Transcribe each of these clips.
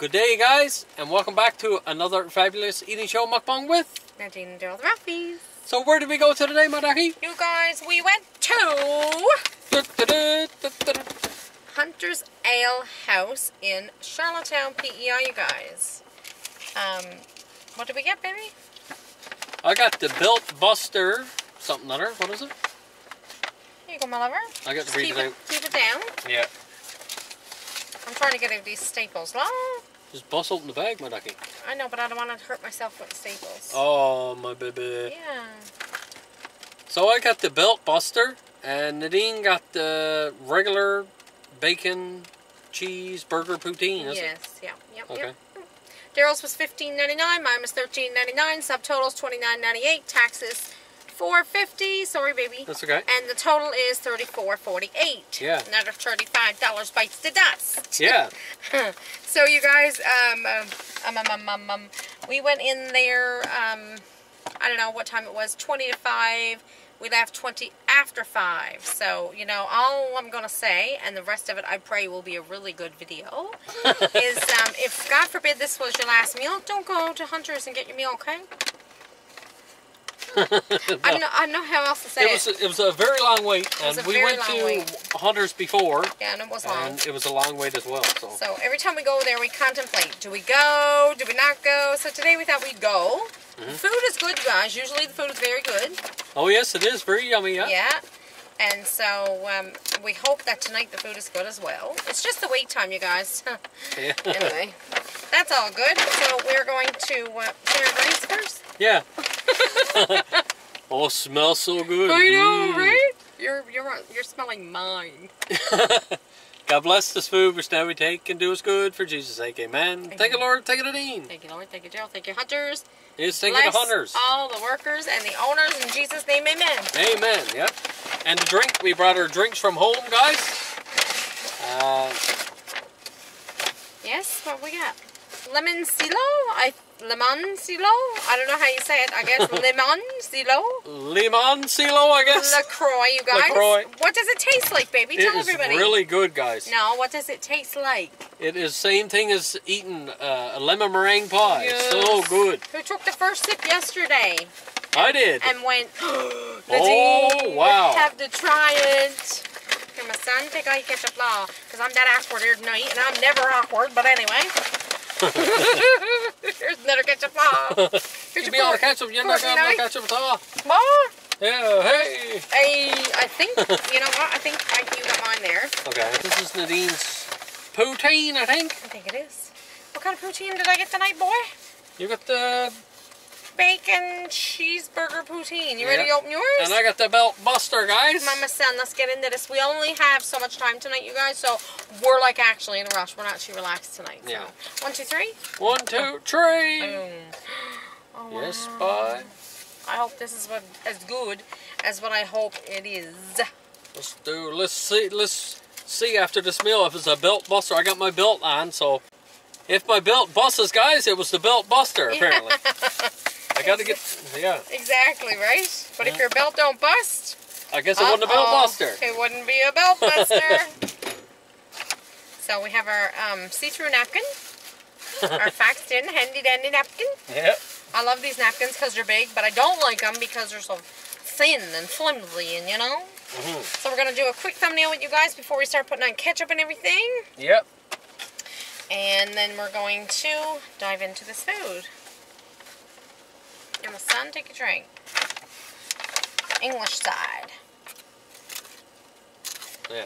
Good day, guys, and welcome back to another fabulous eating show, Mukbang with Randy and The Ralphies. So where did we go to today, Madaki? You guys, we went to Hunter's Ale House in Charlottetown, PEI, you guys. What did we get, baby? I got the Built Buster, something other. What is it? Here you go, my lover. I got to read it. Keep it down. Yeah. I'm trying to get out these staples. Oh. Just bust open the bag, my ducky. I know, but I don't want to hurt myself with staples. Oh, my baby. Yeah. So I got the Built Buster, and Nadine got the regular bacon, cheese, burger, poutine, isn't it? Yeah. Yep, okay. Yep. Daryl's was $15.99, mine was $13.99, subtotals $29.98, taxes $4.50. Sorry, baby. That's okay. And the total is $34.48. Yeah. Another $35 bites the dust. Yeah. So you guys, we went in there. I don't know what time it was. 20 to 5. We left 20 after 5. So you know, all I'm gonna say, and the rest of it, I pray, will be a really good video. Is if God forbid this was your last meal, don't go to Hunter's and get your meal, okay? No. I know how else to say it. It was a very long wait, and we went to Hunter's before. Yeah, and it was long. And it was a long wait as well. So every time we go there, we contemplate: do we go? Do we not go? So today we thought we'd go. Mm-hmm. Food is good, guys. Usually the food is very good. Oh yes, it is very yummy. Yeah. Yeah. And so we hope that tonight the food is good as well. It's just the wait time, you guys. Yeah. Anyway, that's all good. So we're going to share our drinks first. Yeah. Oh, smells so good. I know, right? You're smelling mine. God bless this food which now we take and do us good for Jesus' sake. Amen. Amen. Thank you, Lord. Thank you, Nadine. Thank you, Lord. Thank you, Joe. Thank you, Hunters. Yes, thank you, Hunters. All the workers and the owners in Jesus' name. Amen. Amen. Yep. And the drink, we brought our drinks from home, guys. Yes, what we got? Lemon silo. Lemon silo? I don't know how you say it. I guess lemon silo. Lemon silo, I guess. La Croix, you guys. La Croix. What does it taste like, baby? Tell everybody. It is really good, guys. No, what does it taste like? It is same thing as eating a lemon meringue pie. Yes. So good. Who took the first sip yesterday? I did. And went, oh, wow. Have to try it. Okay, my son, take all you catch up law. Because I'm that awkward here tonight, and I'm never awkward, but anyway. Here's another ketchup law. Give me all the ketchup. You're not going to have no ketchup at all. More? Yeah, hey. Hey, I think, you know what? I think you got mine there. Okay. This is Nadine's poutine, I think. I think it is. What kind of poutine did I get tonight, boy? You got the bacon cheeseburger poutine. You ready to open yours? And I got the Built Buster, guys. Mama son, let's get into this. We only have so much time tonight, you guys, so we're like actually in a rush. We're not too relaxed tonight. So. Yeah. 1, 2, 3. 1, 2, 3. Oh, wow. Yes, bye. I hope this is as good as what I hope it is. Let's see after this meal if it's a Built Buster. I got my belt on, so if my belt busts, guys, it was the Built Buster apparently. I gotta get, yeah. Exactly, right? But if your belt don't bust, I guess it wasn't a Built Buster. It wouldn't be a Built Buster. So we have our see-through napkin, our faxed in handy dandy napkin. Yep. I love these napkins because they're big, but I don't like them because they're so thin and flimsy, and you know. Mm-hmm. So we're gonna do a quick thumbnail with you guys before we start putting on ketchup and everything. Yep. And then we're going to dive into this food. And my son, take a drink. English side. Yeah.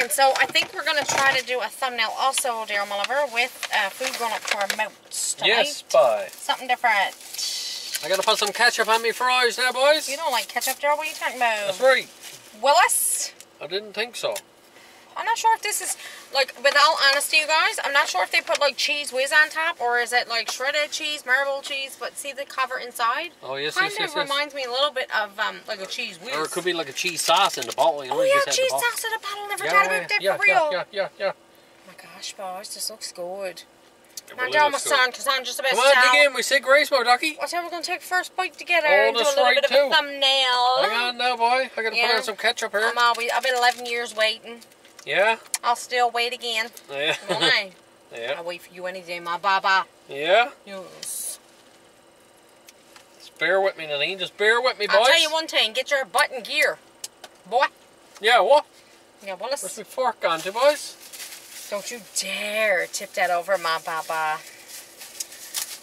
And so I think we're going to try to do a thumbnail also, dear my lover, with food going up to our mouths tonight. Yes, bye. Something different. I got to put some ketchup on me fries now, boys. You don't like ketchup, Daryl? What are you talking about? That's right. Willis? I didn't think so. I'm not sure if this is, like, with all honesty, you guys, I'm not sure if they put, like, cheese whiz on top, or is it, like, shredded cheese, marble cheese, but see the cover inside? Oh, yes, kind yes, yes, reminds yes. me a little bit of, like, a cheese whiz. Or it could be, like, a cheese sauce in the bottle. You know, oh, yeah, just cheese sauce in a bottle. Never thought about that for real. Yeah. Oh, my gosh, boys, this looks good. Now, really my son, because I'm just about to come on, dig in. We said grace, my ducky. What's that? We're going to take first bite together and do a little bit of a thumbnail. Hang on now, boys. PEI? I gotta put on some ketchup here. I've been 11 years waiting. Yeah? I'll still wait again. Yeah. Won't I? Yeah. I'll wait for you any day, my baba. Yeah? Yes. Just bear with me, Nanine. Just bear with me, boys. I'll tell you one thing. Get your butt in gear, boy. Yeah, what? Yeah, well, let's... Where's my fork gone to, boys? Don't you dare tip that over, my baba.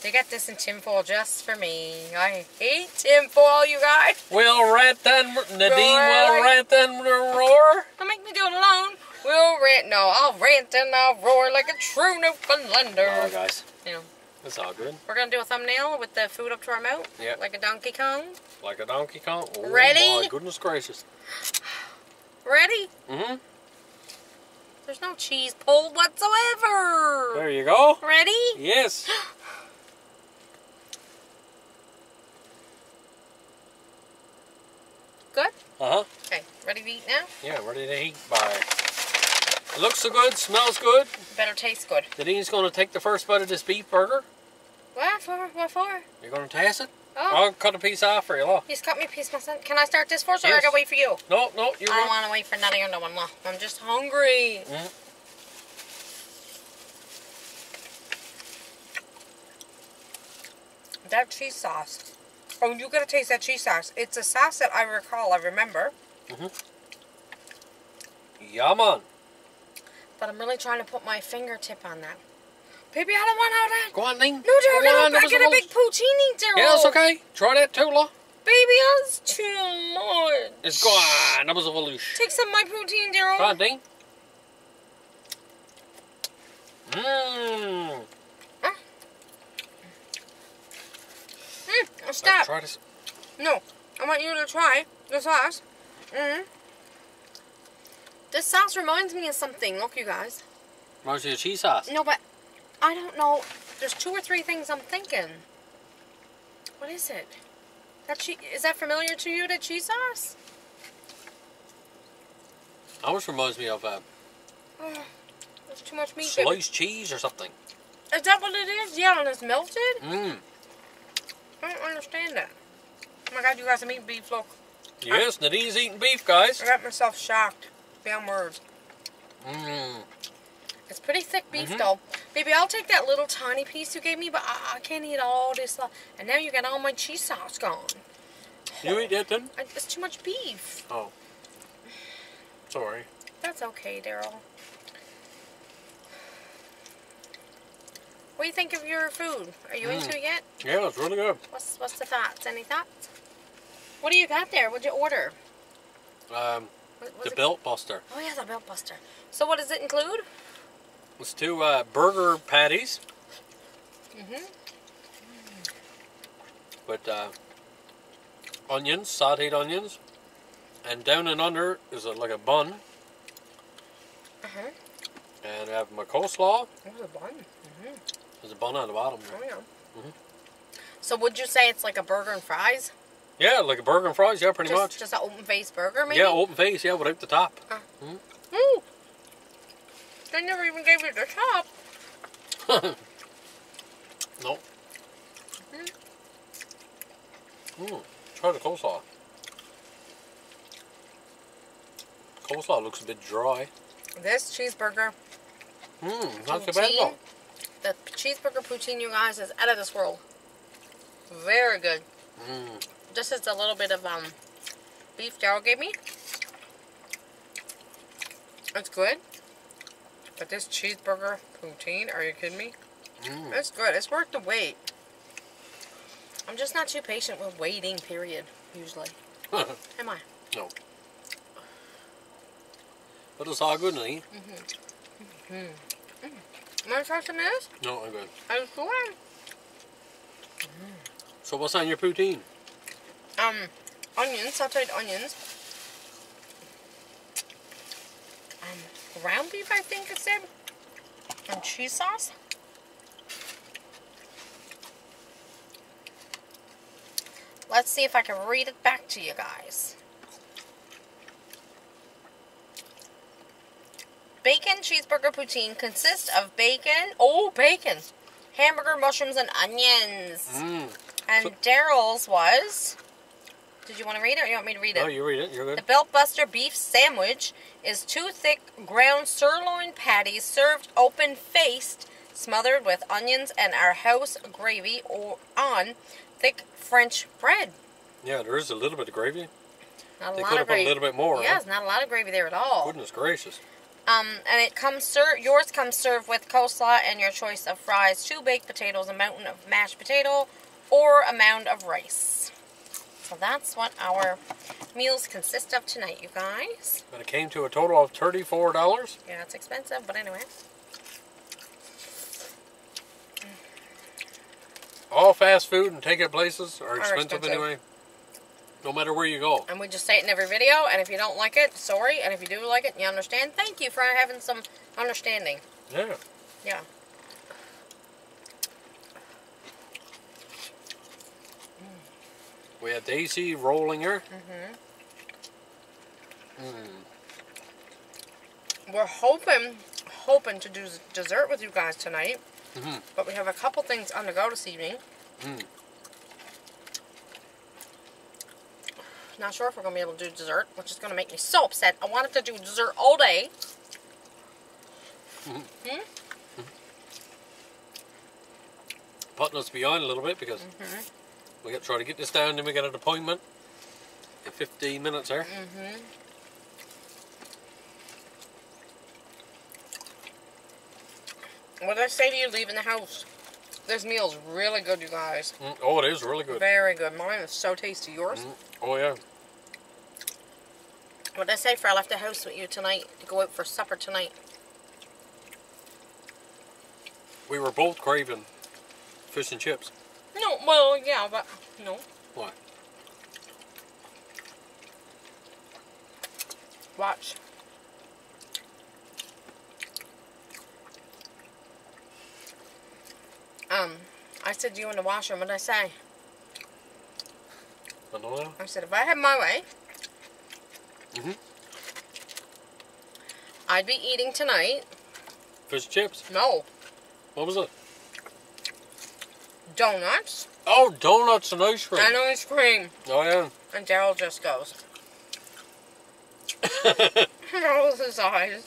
They got this in tinfoil just for me. I hate tinfoil, you guys. We'll rant then, Nadine. We'll rant then, roar. Don't make me do it alone. We'll rant. No, I'll rant and I'll roar like a true Newfoundlander. All right, guys. Yeah. It's all good. We're going to do a thumbnail with the food up to our mouth. Yeah. Like a Donkey Kong. Like a Donkey Kong. Oh, ready? Oh, my goodness gracious. Ready? Mm-hmm. There's no cheese pulled whatsoever. There you go. Ready? Yes. Good? Uh-huh. Okay, ready to eat now? Yeah, ready to eat. Bye. It looks so good, smells good. It better taste good. Nadine's going to take the first bite of this beef burger. What for? What for? You're going to taste it? Oh. I'll cut a piece off for you. Oh. You just cut me a piece, my son. Can I start this first, or I got to wait for you? No, no. I don't want to wait for nothing or no one. I'm just hungry. Mm-hmm. That cheese sauce. Oh, you gotta taste that cheese sauce. It's a sauce that I recall, I remember. Mm-hmm. Yum on. But I'm really trying to put my fingertip on that. Baby, I don't want all that. Go on, Ling. No, Daryl, I get a big poutine, Daryl. Yeah, it's okay. Try that too, La. Baby, that's too much. It's gone. That was a whoosh. Take some of my poutine, Daryl. Go on, Ding. Mmm. Stop. Try this. No, I want you to try the sauce. Mm-hmm. This sauce reminds me of something. Look, you guys. Reminds you of cheese sauce? No, but I don't know. There's two or three things I'm thinking. What is it? That is that familiar to you, that cheese sauce? Almost reminds me of there's too much meat. Sliced cheese or something. Is that what it is? Yeah, and it's melted? Mmm. I don't understand that. Oh my God, you guys, I'm eating beef, look. Yes, Nadine's eating beef, guys. I got myself shocked. Beyond words. Mmm. It's pretty thick beef, though. Baby, I'll take that little tiny piece you gave me, but I can't eat all this. And now you got all my cheese sauce gone. You eat that, then? It's too much beef. Oh. Sorry. That's okay, Daryl. What do you think of your food? Are you into it yet? Yeah, it's really good. What's the thoughts? Any thoughts? What do you got there? What'd you order? The Belt Buster. Oh yeah, the Belt Buster. So what does it include? It's two burger patties. Mm-hmm. With onions, sauteed onions. And down and under is like a bun. Uh-huh. And I have my coleslaw. There's a bun. Mm-hmm. There's a bun on the bottom. Oh, yeah. Mm-hmm. So would you say it's like a burger and fries? Yeah, like a burger and fries, yeah, pretty much. Just an open-faced burger, maybe? Yeah, open-faced, yeah, without the top. Mm-hmm. Ooh! They never even gave you the top. No. Mm-hmm. Try the coleslaw. Coleslaw looks a bit dry. This cheeseburger... Mmm, not too bad though. The cheeseburger poutine, you guys, is out of this world. Very good. Mmm. This is a little bit of beef Daryl gave me. It's good. But this cheeseburger poutine, are you kidding me? Mmm. It's good. It's worth the wait. I'm just not too patient with waiting, period, usually. Am I? No. But it's all good, Lee. Mm-hmm. Mm-hmm. Mm. Want to try some of this? No, I'm good. I'm sure. So what's on your poutine? Onions, sauteed onions. Ground beef, I think it said. And cheese sauce. Let's see if I can read it back to you guys. Bacon cheeseburger poutine consists of bacon, hamburger, mushrooms, and onions. And Daryl's was Did you want to read it or you want me to read it? No, you read it. You're good. The Beltbuster Beef Sandwich is 2 thick ground sirloin patties served open-faced, smothered with onions and our house gravy or on thick French bread. Yeah, there is a little bit of gravy. Not a lot of gravy. They could have put a little bit more. Yeah, there's not a lot of gravy there at all. Goodness gracious. And it comes yours comes served with coleslaw and your choice of fries, 2 baked potatoes, a mountain of mashed potato, or a mound of rice. So that's what our meals consist of tonight, you guys. But it came to a total of $34. Yeah, it's expensive, but anyway. All fast food and take-out places are expensive anyway. No matter where you go. And we just say it in every video, and if you don't like it, sorry. And if you do like it and you understand, thank you for having some understanding. Yeah. Yeah. We have Daisy Rollinger. Mm-hmm. Mm. We're hoping to do dessert with you guys tonight. Mm-hmm. But we have a couple things on the go this evening. Mm. Not sure if we're going to be able to do dessert, which is going to make me so upset. I wanted to do dessert all day. Mm-hmm. Mm-hmm. Putting us behind a little bit because we got to try to get this down, then we got an appointment in 15 minutes there. Mm-hmm. What did I say to you leaving the house? This meal's really good, you guys. Mm, oh, it is really good. Very good. Mine is so tasty. Yours? Mm, oh, yeah. What did I say for I left the house with you tonight to go out for supper tonight? We were both craving fish and chips. No, well, yeah, but no. What? Watch. I said to you in the washroom, what did I say? I don't know. I said, if I had my way, I'd be eating tonight. Fish chips? No. What was it? Donuts. Oh, donuts and ice cream. And ice cream. Oh, yeah. And Daryl just goes. Rolls his eyes.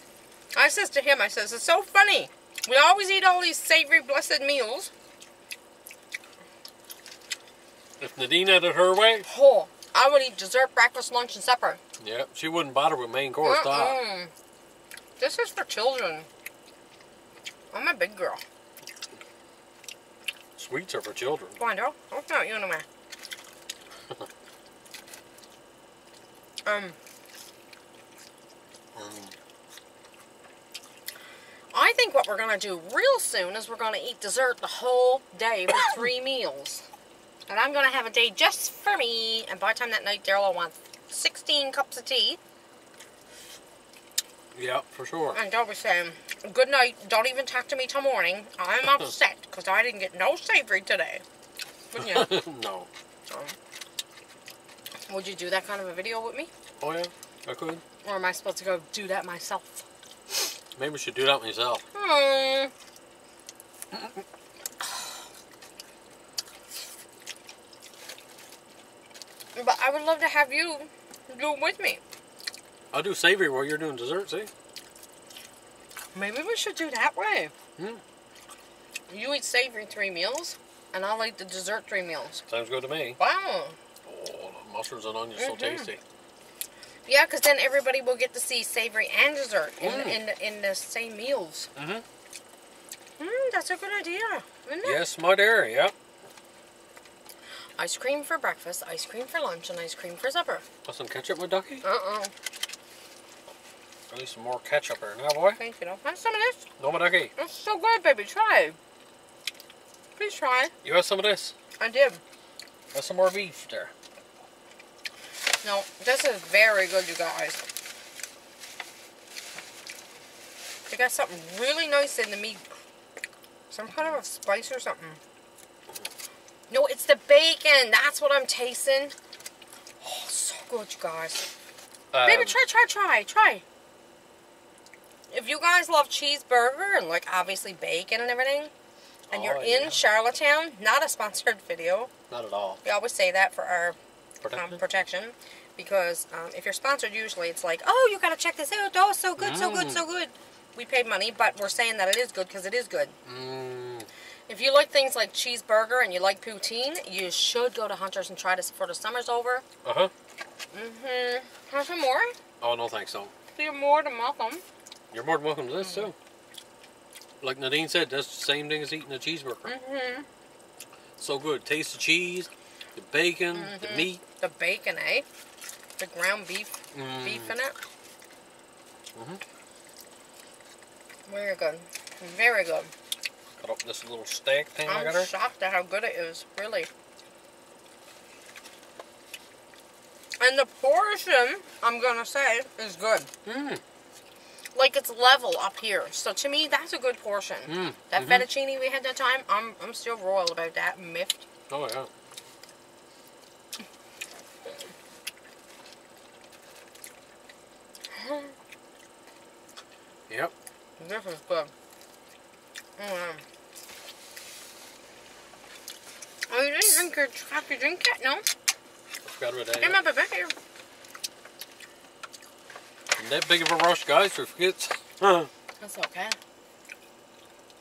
I says to him, I says, it's so funny. We always eat all these savory, blessed meals. If Nadine had it her way, oh, I would eat dessert, breakfast, lunch, and supper. Yeah, she wouldn't bother with main course. This is for children. I'm a big girl. Sweets are for children. Go on, Daryl. I'll throw you in a minute. I think what we're going to do real soon is we're going to eat dessert the whole day with 3 meals. And I'm going to have a day just for me. And by the time that night, Daryl will want 16 cups of tea. Yeah, for sure. And Daryl was saying, good night. Don't even talk to me till morning. I'm upset because I didn't get no savory today. Wouldn't you? No. Would you do that kind of a video with me? Oh, yeah. I could. Or am I supposed to go do that myself? Maybe we should do that myself. Mm. But I would love to have you do it with me. I'll do savory while you're doing dessert, see? Maybe we should do that way. Mm. You eat savory 3 meals, and I'll eat the dessert 3 meals. Sounds good to me. Wow. Oh, the mushrooms and onions so tasty. Yeah, because then everybody will get to see savory and dessert in the same meals. Mm-hmm. Mm, that's a good idea, isn't it? Yes, my dear, yeah. Ice cream for breakfast, ice cream for lunch, and ice cream for supper. Want some ketchup, my ducky? Uh-uh. I need some more ketchup here now, boy. Thank you. Have some of this? No, my ducky. It's so good, baby. Try. Please try. You have some of this? I did. Have some more beef there. No, this is very good, you guys. They got something really nice in the meat. Some kind of a spice or something. No, it's the bacon. That's what I'm tasting. Oh, so good, you guys. Baby, try. If you guys love cheeseburger and, like, obviously bacon and everything, and you're in Charlottetown, not a sponsored video. Not at all. We always say that for our protection because if you're sponsored, usually it's like, oh, you gotta check this out. Oh, so good, so good, so good. We paid money, but we're saying that it is good because it is good. If you like things like cheeseburger and you like poutine, you should go to Hunter's and try this before the summer's over. Have some more? Oh, no thanks, though. You're more than welcome. You're more than welcome to this, too. Like Nadine said, that's the same thing as eating a cheeseburger. So good. Taste the cheese, the bacon, the meat. The bacon, eh? The ground beef, beef in it. Very good. Very good. Cut up this little steak thing I got her. I'm shocked at how good it is, really. And the portion, I'm going to say, is good. Like, it's level up here. So, to me, that's a good portion. That fettuccine we had that time, I'm still royal about that. Miffed. Oh, yeah. Yep. This is good. Oh, you didn't drink your coffee drink yet, no? Out of it, I'm back here. Isn't that big of a rush, guys, or forgets? That's okay.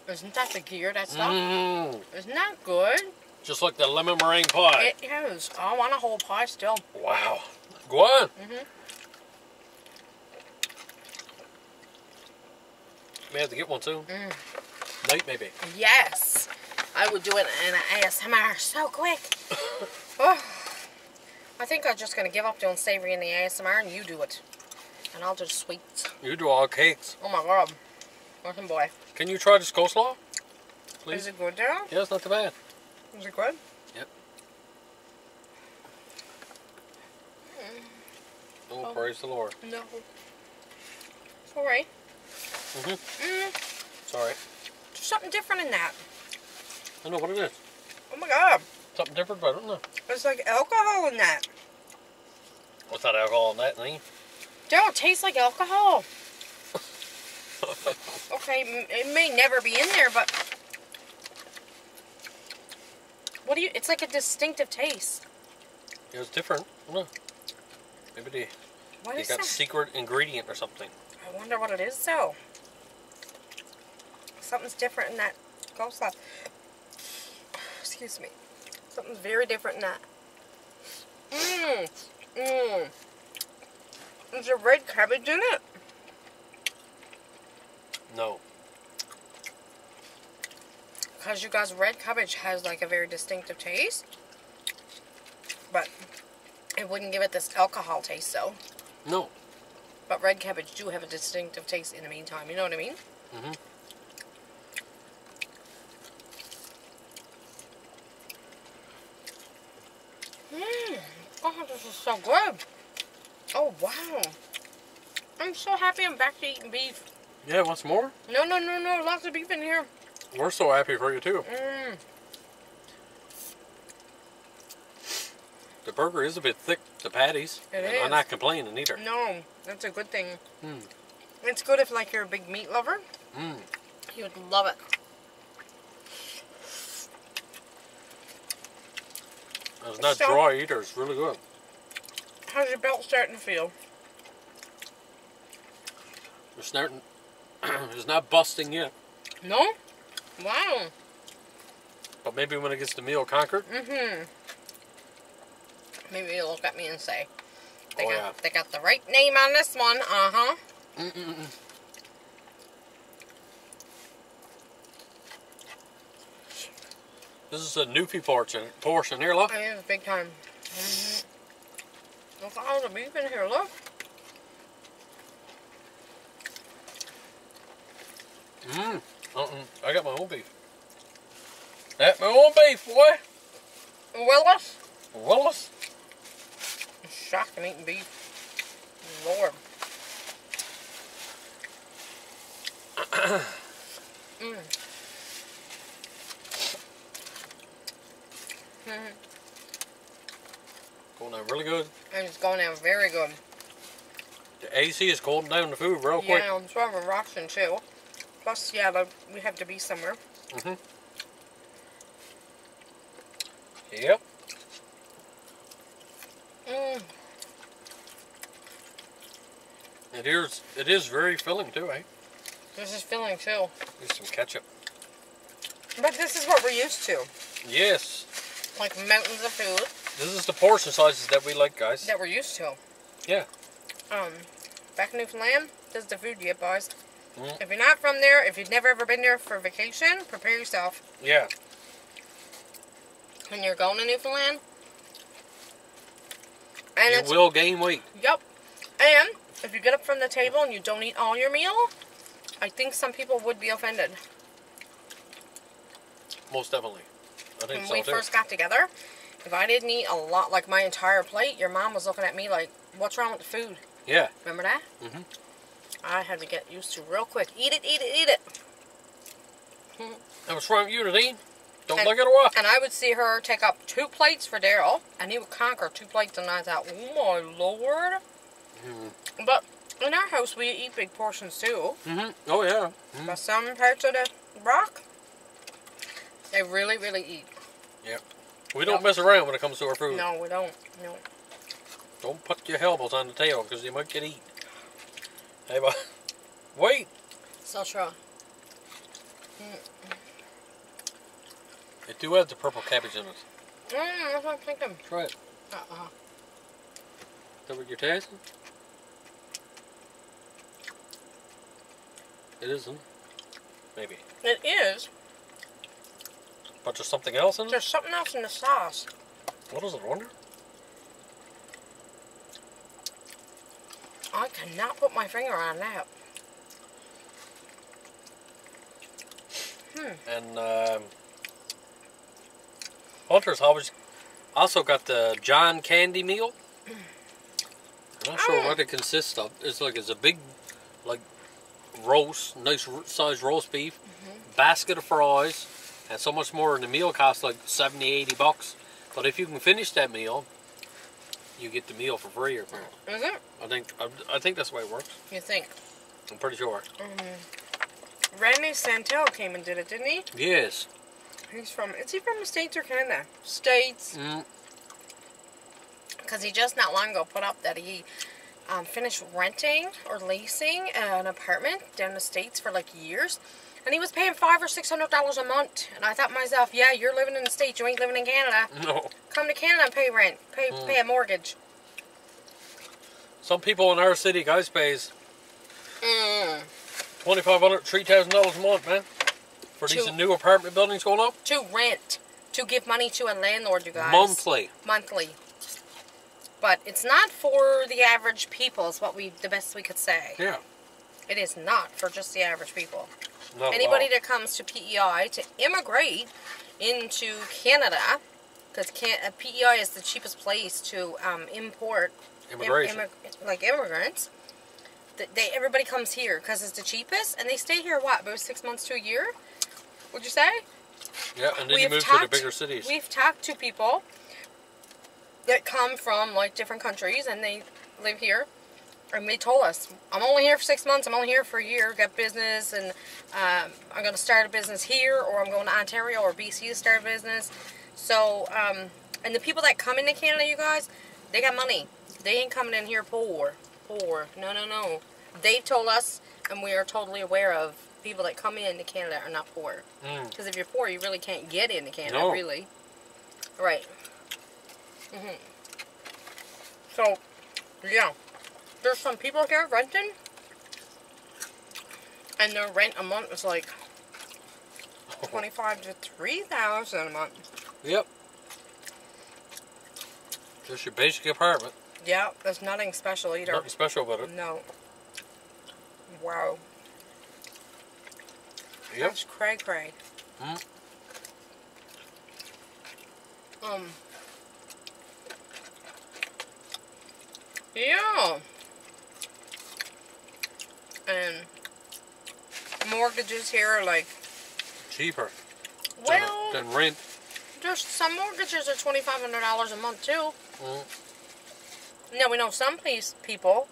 Isn't that the gear, that stuff? Isn't that good? Just like the lemon meringue pie. It is. I want a whole pie still. Wow. Go on. May have to get one too. Late maybe. Yes. I would do it in an ASMR so quick. I think I'm just going to give up doing savory in the ASMR and you do it. And I'll do sweets. You do all cakes. Oh my god. Welcome boy. Can you try this coleslaw? Please. Is it good there? Yeah, it's not too bad. Is it good? Yep. Oh, praise the Lord. No. It's alright. It's alright. There's something different in that. I don't know what it is. Oh my god. Something different, but I don't know. There's like alcohol in that. What's that alcohol in that thing? Don't taste like alcohol. Okay, it may never be in there, but what do you? It's like a distinctive taste. It was different. I don't know. Maybe they got that secret ingredient or something. I wonder what it is though. Something's different in that coleslaw. Excuse me. Something's very different in that. Is there red cabbage in it? No. Because you guys, red cabbage has like a very distinctive taste. But it wouldn't give it this alcohol taste though. No. But red cabbage do have a distinctive taste in the meantime, you know what I mean? Oh, this is so good. Oh, wow. I'm so happy I'm back to eating beef. Yeah, want some more? No, no, no, no. Lots of beef in here. We're so happy for you, too. The burger is a bit thick, the patties. It is. I'm not complaining either. No, that's a good thing. It's good if, like, you're a big meat lover. You would love it. It's not so dry either, it's really good. How's your belt starting to feel? It's starting, it's not busting yet. No? Wow. But maybe when it gets the meal conquered? Maybe you'll look at me and say, they got the right name on this one, This is a newfie portion here, look. It is big time. Look at all the beef in here, look. I got my own beef. That's my own beef, boy. Willis? Willis? I'm shocked I'm eating beef. Lord. Going down really good. And it's going down very good. The AC is cooling down the food real quick. Yeah, I'm sort of rocking too. Plus, yeah, we have to be somewhere. Yep. It is very filling too, eh? This is filling too. There's some ketchup. But this is what we're used to. Yes. Like mountains of food. This is the portion sizes that we like, guys. That we're used to. Yeah. Back in Newfoundland, this is the food you get, boys. Mm. If you're not from there, if you've never ever been there for vacation, prepare yourself. Yeah. When you're going to Newfoundland. And you will gain weight. Yep. And if you get up from the table and you don't eat all your meal, I think some people would be offended. Most definitely. I think so. When we first got together, if I didn't eat a lot, like my entire plate, your mom was looking at me like, what's wrong with the food? Yeah. Remember that? Mm-hmm. I had to get used to real quick. Eat it, eat it, eat it. And what's wrong with you today? Don't look at her off. And I would see her take up 2 plates for Daryl, and he would conquer 2 plates, and I thought, oh my lord. Mm-hmm. But in our house, we eat big portions too. Mm-hmm. Oh yeah. Mm-hmm. But some parts of the rock, they really, really eat. Yeah. We don't mess around when it comes to our food. No, we don't. No. Don't put your elbows on the table because you might get eaten. Hey, but wait. So true. It do have the purple cabbage in it. Mm, that's what I'm thinking. Try it. Uh-uh. Is that what you're tasting? It isn't. Maybe. It is. But there's something else in it? There's something else in the sauce. What is it, I wonder? I cannot put my finger on that. And Hunter's also got the John Candy meal. I'm not sure what it consists of. It's a big, like, roast, nice sized roast beef, basket of fries, and so much more. And the meal costs like 70, 80 bucks. But if you can finish that meal, you get the meal for free or something. Is it? I think that's the way it works. You think? I'm pretty sure. Randy Santel came and did it, didn't he? Yes. He's from, is he from the States or Canada? States. Because he just not long ago put up that he finished renting or leasing an apartment down in the States for like years. And he was paying $500 or $600 a month. And I thought to myself, yeah, you're living in the States. You ain't living in Canada. No. Come to Canada and pay rent. Pay a mortgage. Some people in our city, guys, pays $2,500, $3,000 a month, man. For these new apartment buildings going up? To rent. To give money to a landlord, you guys. Monthly. Monthly. But it's not for the average people is the best we could say. Yeah. It is not for just the average people. Not Anybody that comes to PEI to immigrate into Canada, because PEI is the cheapest place to import immigrants. Everybody comes here because it's the cheapest, and they stay here, what, about 6 months to a year? Would you say? Yeah, and then you move to the bigger cities. We've talked to people that come from, like, different countries, and they live here, and they told us, I'm only here for 6 months, I'm only here for a year, got business, and I'm going to start a business here, or I'm going to Ontario or BC to start a business. So, and the people that come into Canada, you guys, they got money. They ain't coming in here poor. Poor. No, no, no. They told us, and we are totally aware of, people that come into Canada are not poor. Because if you're poor, you really can't get into Canada, really. Right. So, yeah. There's some people here renting, and their rent a month is like $2,500 to $3,000 a month. Yep. Just your basic apartment. Yeah, there's nothing special either. Nothing special about it. No. Wow. Yep. That's cray-cray. Yeah. And mortgages here are like cheaper. Well, than rent. There's some mortgages are $2,500 a month too. Now we know some people,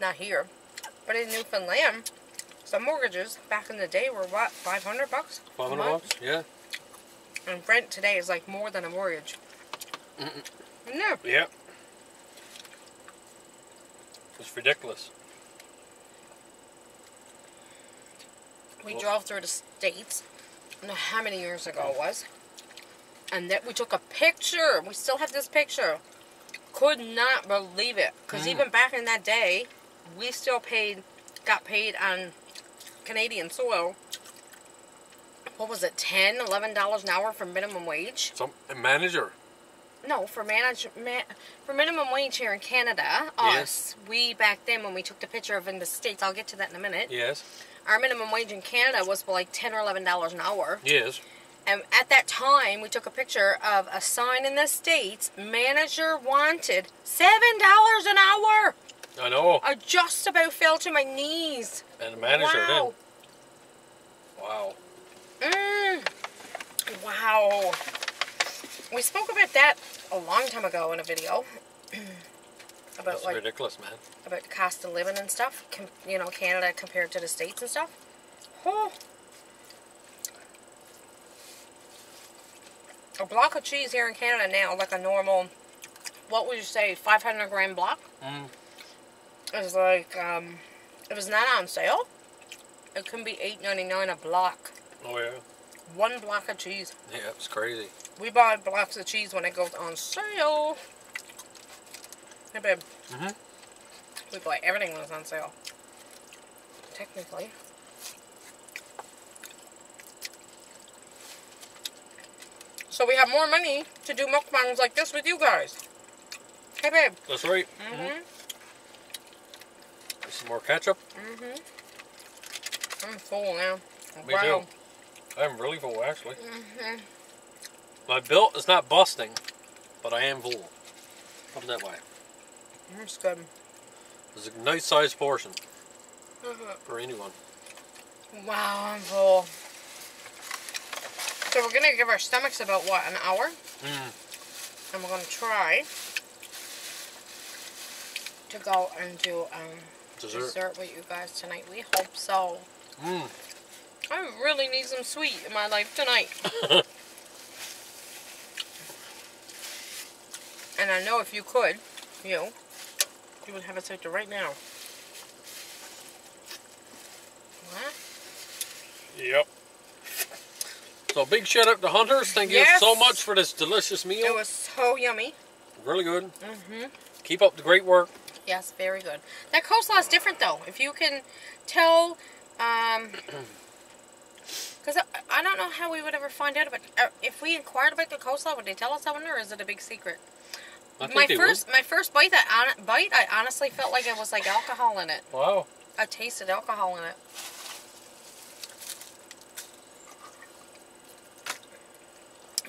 not here, but in Newfoundland, some mortgages back in the day were what, $500? $500, yeah. And rent today is like more than a mortgage. No. Yeah. It's ridiculous. We drove through the States, I don't know how many years ago it was, and that we took a picture. We still have this picture. Could not believe it, because even back in that day, we still got paid on Canadian soil. What was it, $10, $11 an hour for minimum wage? Some manager. No, for minimum wage here in Canada, us, we back then when we took the picture of in the States, I'll get to that in a minute. Yes. Our minimum wage in Canada was like $10 or $11 an hour. Yes. And at that time, we took a picture of a sign in the States, manager wanted $7 an hour. I know. I just about fell to my knees. And the manager did. Wow. Wow. We spoke about that a long time ago in a video. About that's like, ridiculous, man. About the cost of living and stuff. You know, Canada compared to the States and stuff. Oh. A block of cheese here in Canada now, like a normal, what would you say, 500 gram block? It's like, if it's not on sale, it can be $8.99 a block. Oh, yeah. One block of cheese. Yeah, it's crazy. We buy blocks of cheese when it goes on sale. Hey, babe. We buy everything when it's on sale. Technically. So we have more money to do mukbangs like this with you guys. Hey, babe. That's right. Some more ketchup. I'm full now. Me too. I'm really full, actually. My belt is not busting, but I am full. Put it that way. That's good. It's a nice sized portion for anyone. Wow, I'm full. So we're going to give our stomachs about, what, an hour? And we're going to try to go and do dessert with you guys tonight. We hope so. I really need some sweet in my life tonight. And I know if you could, you would have a sector right now. What? Yep. So big shout out to Hunters. Thank you so much for this delicious meal. It was so yummy. Really good. Keep up the great work. Yes, very good. That coleslaw is different though. If you can tell... Because I don't know how we would ever find out about if we inquired about the coleslaw, would they tell us that one, or is it a big secret? My first bite, I honestly felt like it was like alcohol in it. Wow! I tasted alcohol in it.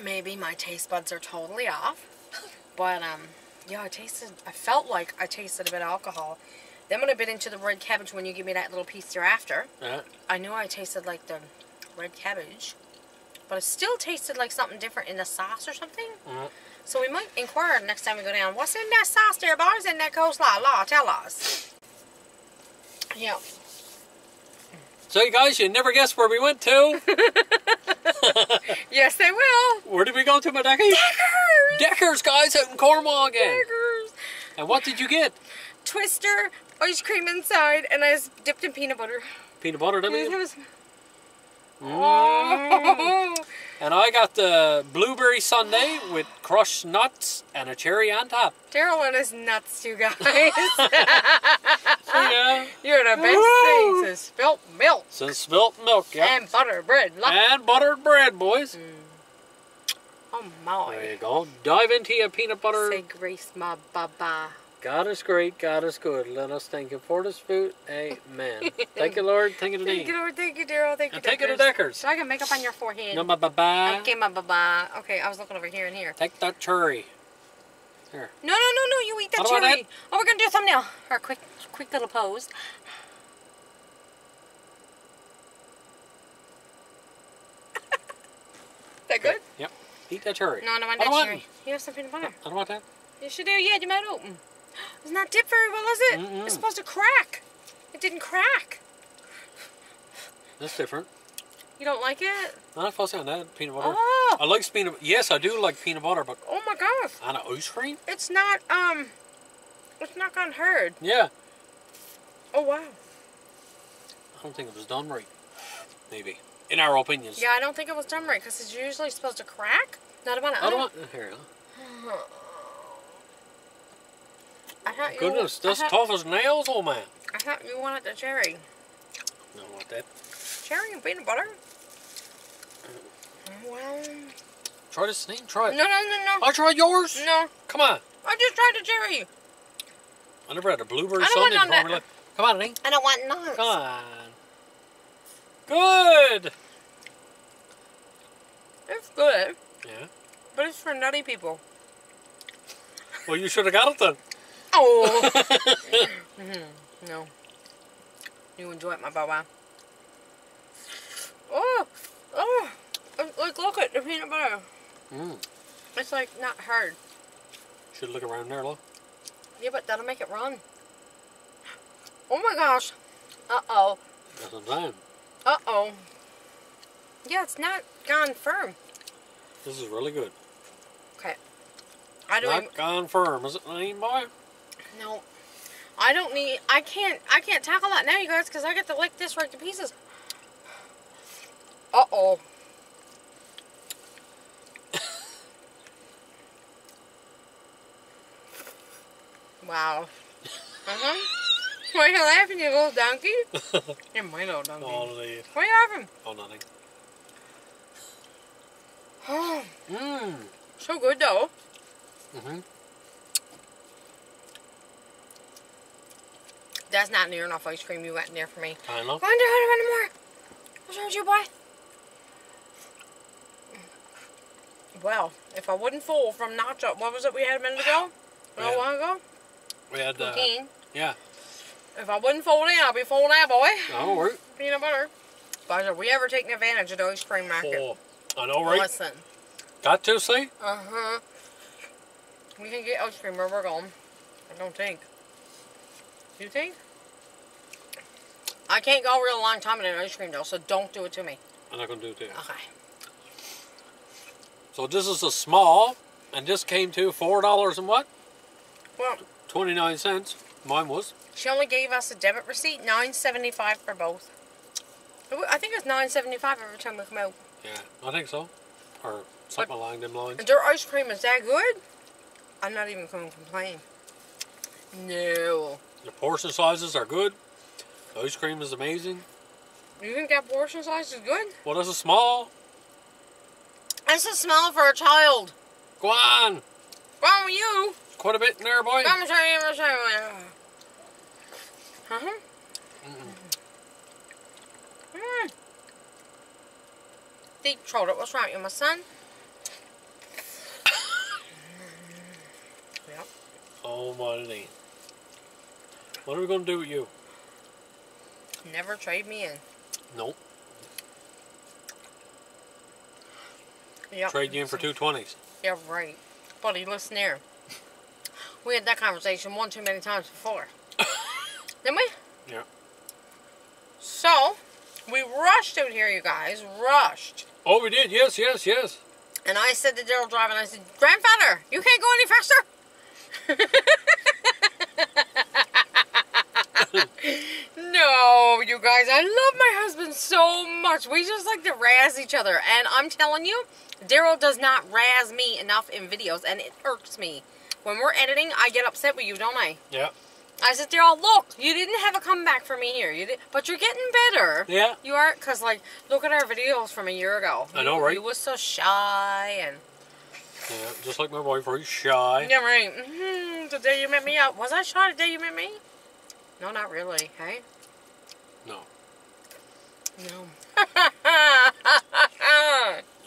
Maybe my taste buds are totally off, but yeah, I felt like I tasted a bit of alcohol. Then when I bit into the red cabbage, when you give me that little piece thereafter, I knew I tasted like the red cabbage, but it still tasted like something different in the sauce or something. So we might inquire next time we go down, what's in that sauce there, boys, in that coleslaw? Law, tell us. Yeah. So you guys, you never guess where we went to. Yes, they will. Where did we go to, Madaki? Decker's! Decker's, guys, out in Cornwall again. Decker's. And what did you get? Twister, ice cream inside, and I was dipped in peanut butter. Peanut butter, didn't you? And I got the blueberry sundae with crushed nuts and a cherry on top. Darylyn is nuts, you guys. You're the best thing since spilt milk. Since spilt milk, yeah. And buttered bread. And buttered bread, boys. Oh my. There you go. Dive into your peanut butter. Say grace, my baba. God is great, God is good. Let us thank you for this food. Amen. Thank you, Lord. Thank you to Thank you, Lord. Thank you, Daryl. Thank you, Deckers. Take it to Deckers. So I can make up on your forehead. No, my bye-bye. Okay, my bye-bye. Okay, I was looking over here and here. Take that cherry. Here. No, no, no, no. You eat that cherry. Oh, we're going to do a thumbnail. Or a quick little pose. That good? Yep. Eat that cherry. No, no, I don't want that cherry. You have some peanut butter. I don't want that. You should do. Yeah, you might open. It's not dipped very well, is it? It's supposed to crack. It didn't crack. That's different. You don't like it? Not if I was on that peanut butter. Oh. I like peanut butter. Yes, I do like peanut butter, but oh my gosh. On an ice cream? It's not unheard. Yeah. Oh, wow. I don't think it was done right. Maybe. In our opinions. Yeah, I don't think it was done right, because it's usually supposed to crack. Not about an hour. Here you go. I thought you goodness, that's tough as nails, old man. I thought you wanted the cherry. No, I want that. Cherry and peanut butter? Well... Try this thing, try it. No, no, no, no. I tried yours? No. Come on. I just tried the cherry. I never had a blueberry sundae before. Like, come on, Ning. I don't want nuts. Come on. Good. It's good. Yeah. But it's for nutty people. Well, you should have got it then. Oh. No. You enjoy it, my baba. Oh. Oh. It's like, look at the peanut butter. Mm. It's like not hard. Should look around there, look. Yeah, but that'll make it run. Oh my gosh. Uh-oh. That's what I'm saying. Uh-oh. Yeah, it's not gone firm. This is really good. Okay. Not gone firm, is it, boy? No. I don't need... I can't tackle that now, you guys, because I get to lick this right to pieces. Uh-oh. Wow. Uh-huh. Why are you laughing, you little donkey? You're my little donkey. Holy. Why are you laughing? Oh, nothing. Oh. Mmm. So good, though. Mm-hmm. That's not near enough ice cream you got in there for me. I know. Wonder how many more. I'll show you, boy. Well, if I wouldn't fall from nacho, what was it we had a minute ago? A while ago? We had, yeah. If I wouldn't fold in, I'd be folding out, boy. No, right. Peanut butter. But have we ever taken advantage of the ice cream market? Oh, I know, right? Listen. Got to, see? Uh-huh. We can get ice cream where we're going. I don't think. You think? I can't go a real long time in an ice cream, though, so don't do it to me. I'm not going to do it to you. Okay. So this is a small, and this came to $4 and what? Well, 29 cents. Mine was. She only gave us a debit receipt, $9.75 for both. I think it's $9.75 every time we come out. Yeah, I think so. Or something along them lines. And their ice cream is that good? I'm not even going to complain. No. The portion sizes are good. The ice cream is amazing. You think that portion size is good? Well, that's a small. That's a small for a child. Go on. Go on with you. Quite a bit in there, boy. I'm sorry, I'm sorry. Huh? Mm-mm. Mm. Deep throat it. What's wrong with you, my son? Yep. Oh, money. What are we going to do with you? Never trade me in. Nope. Yep. Trade you in for 220s. Yeah, right. Buddy, listen here. We had that conversation one too many times before. Didn't we? Yeah. So, we rushed out here, you guys. Rushed. Oh, we did. Yes, yes, yes. And I said to Daryl driving, I said, "Grandfather, you can't go any faster?" No, you guys. I love my husband so much. We just like to razz each other. And I'm telling you, Daryl does not razz me enough in videos. And it irks me. When we're editing, I get upset with you, don't I? Yeah. I sit there all, look, you didn't have a comeback for me here. You did, but you're getting better. Yeah. You are, because, like, look at our videos from a year ago. I know, right? You was so shy and... Yeah, just like my wife, very shy. Yeah, right. Mm-hmm. The day you met me out. Was I shy the day you met me? No, not really, hey? No. No.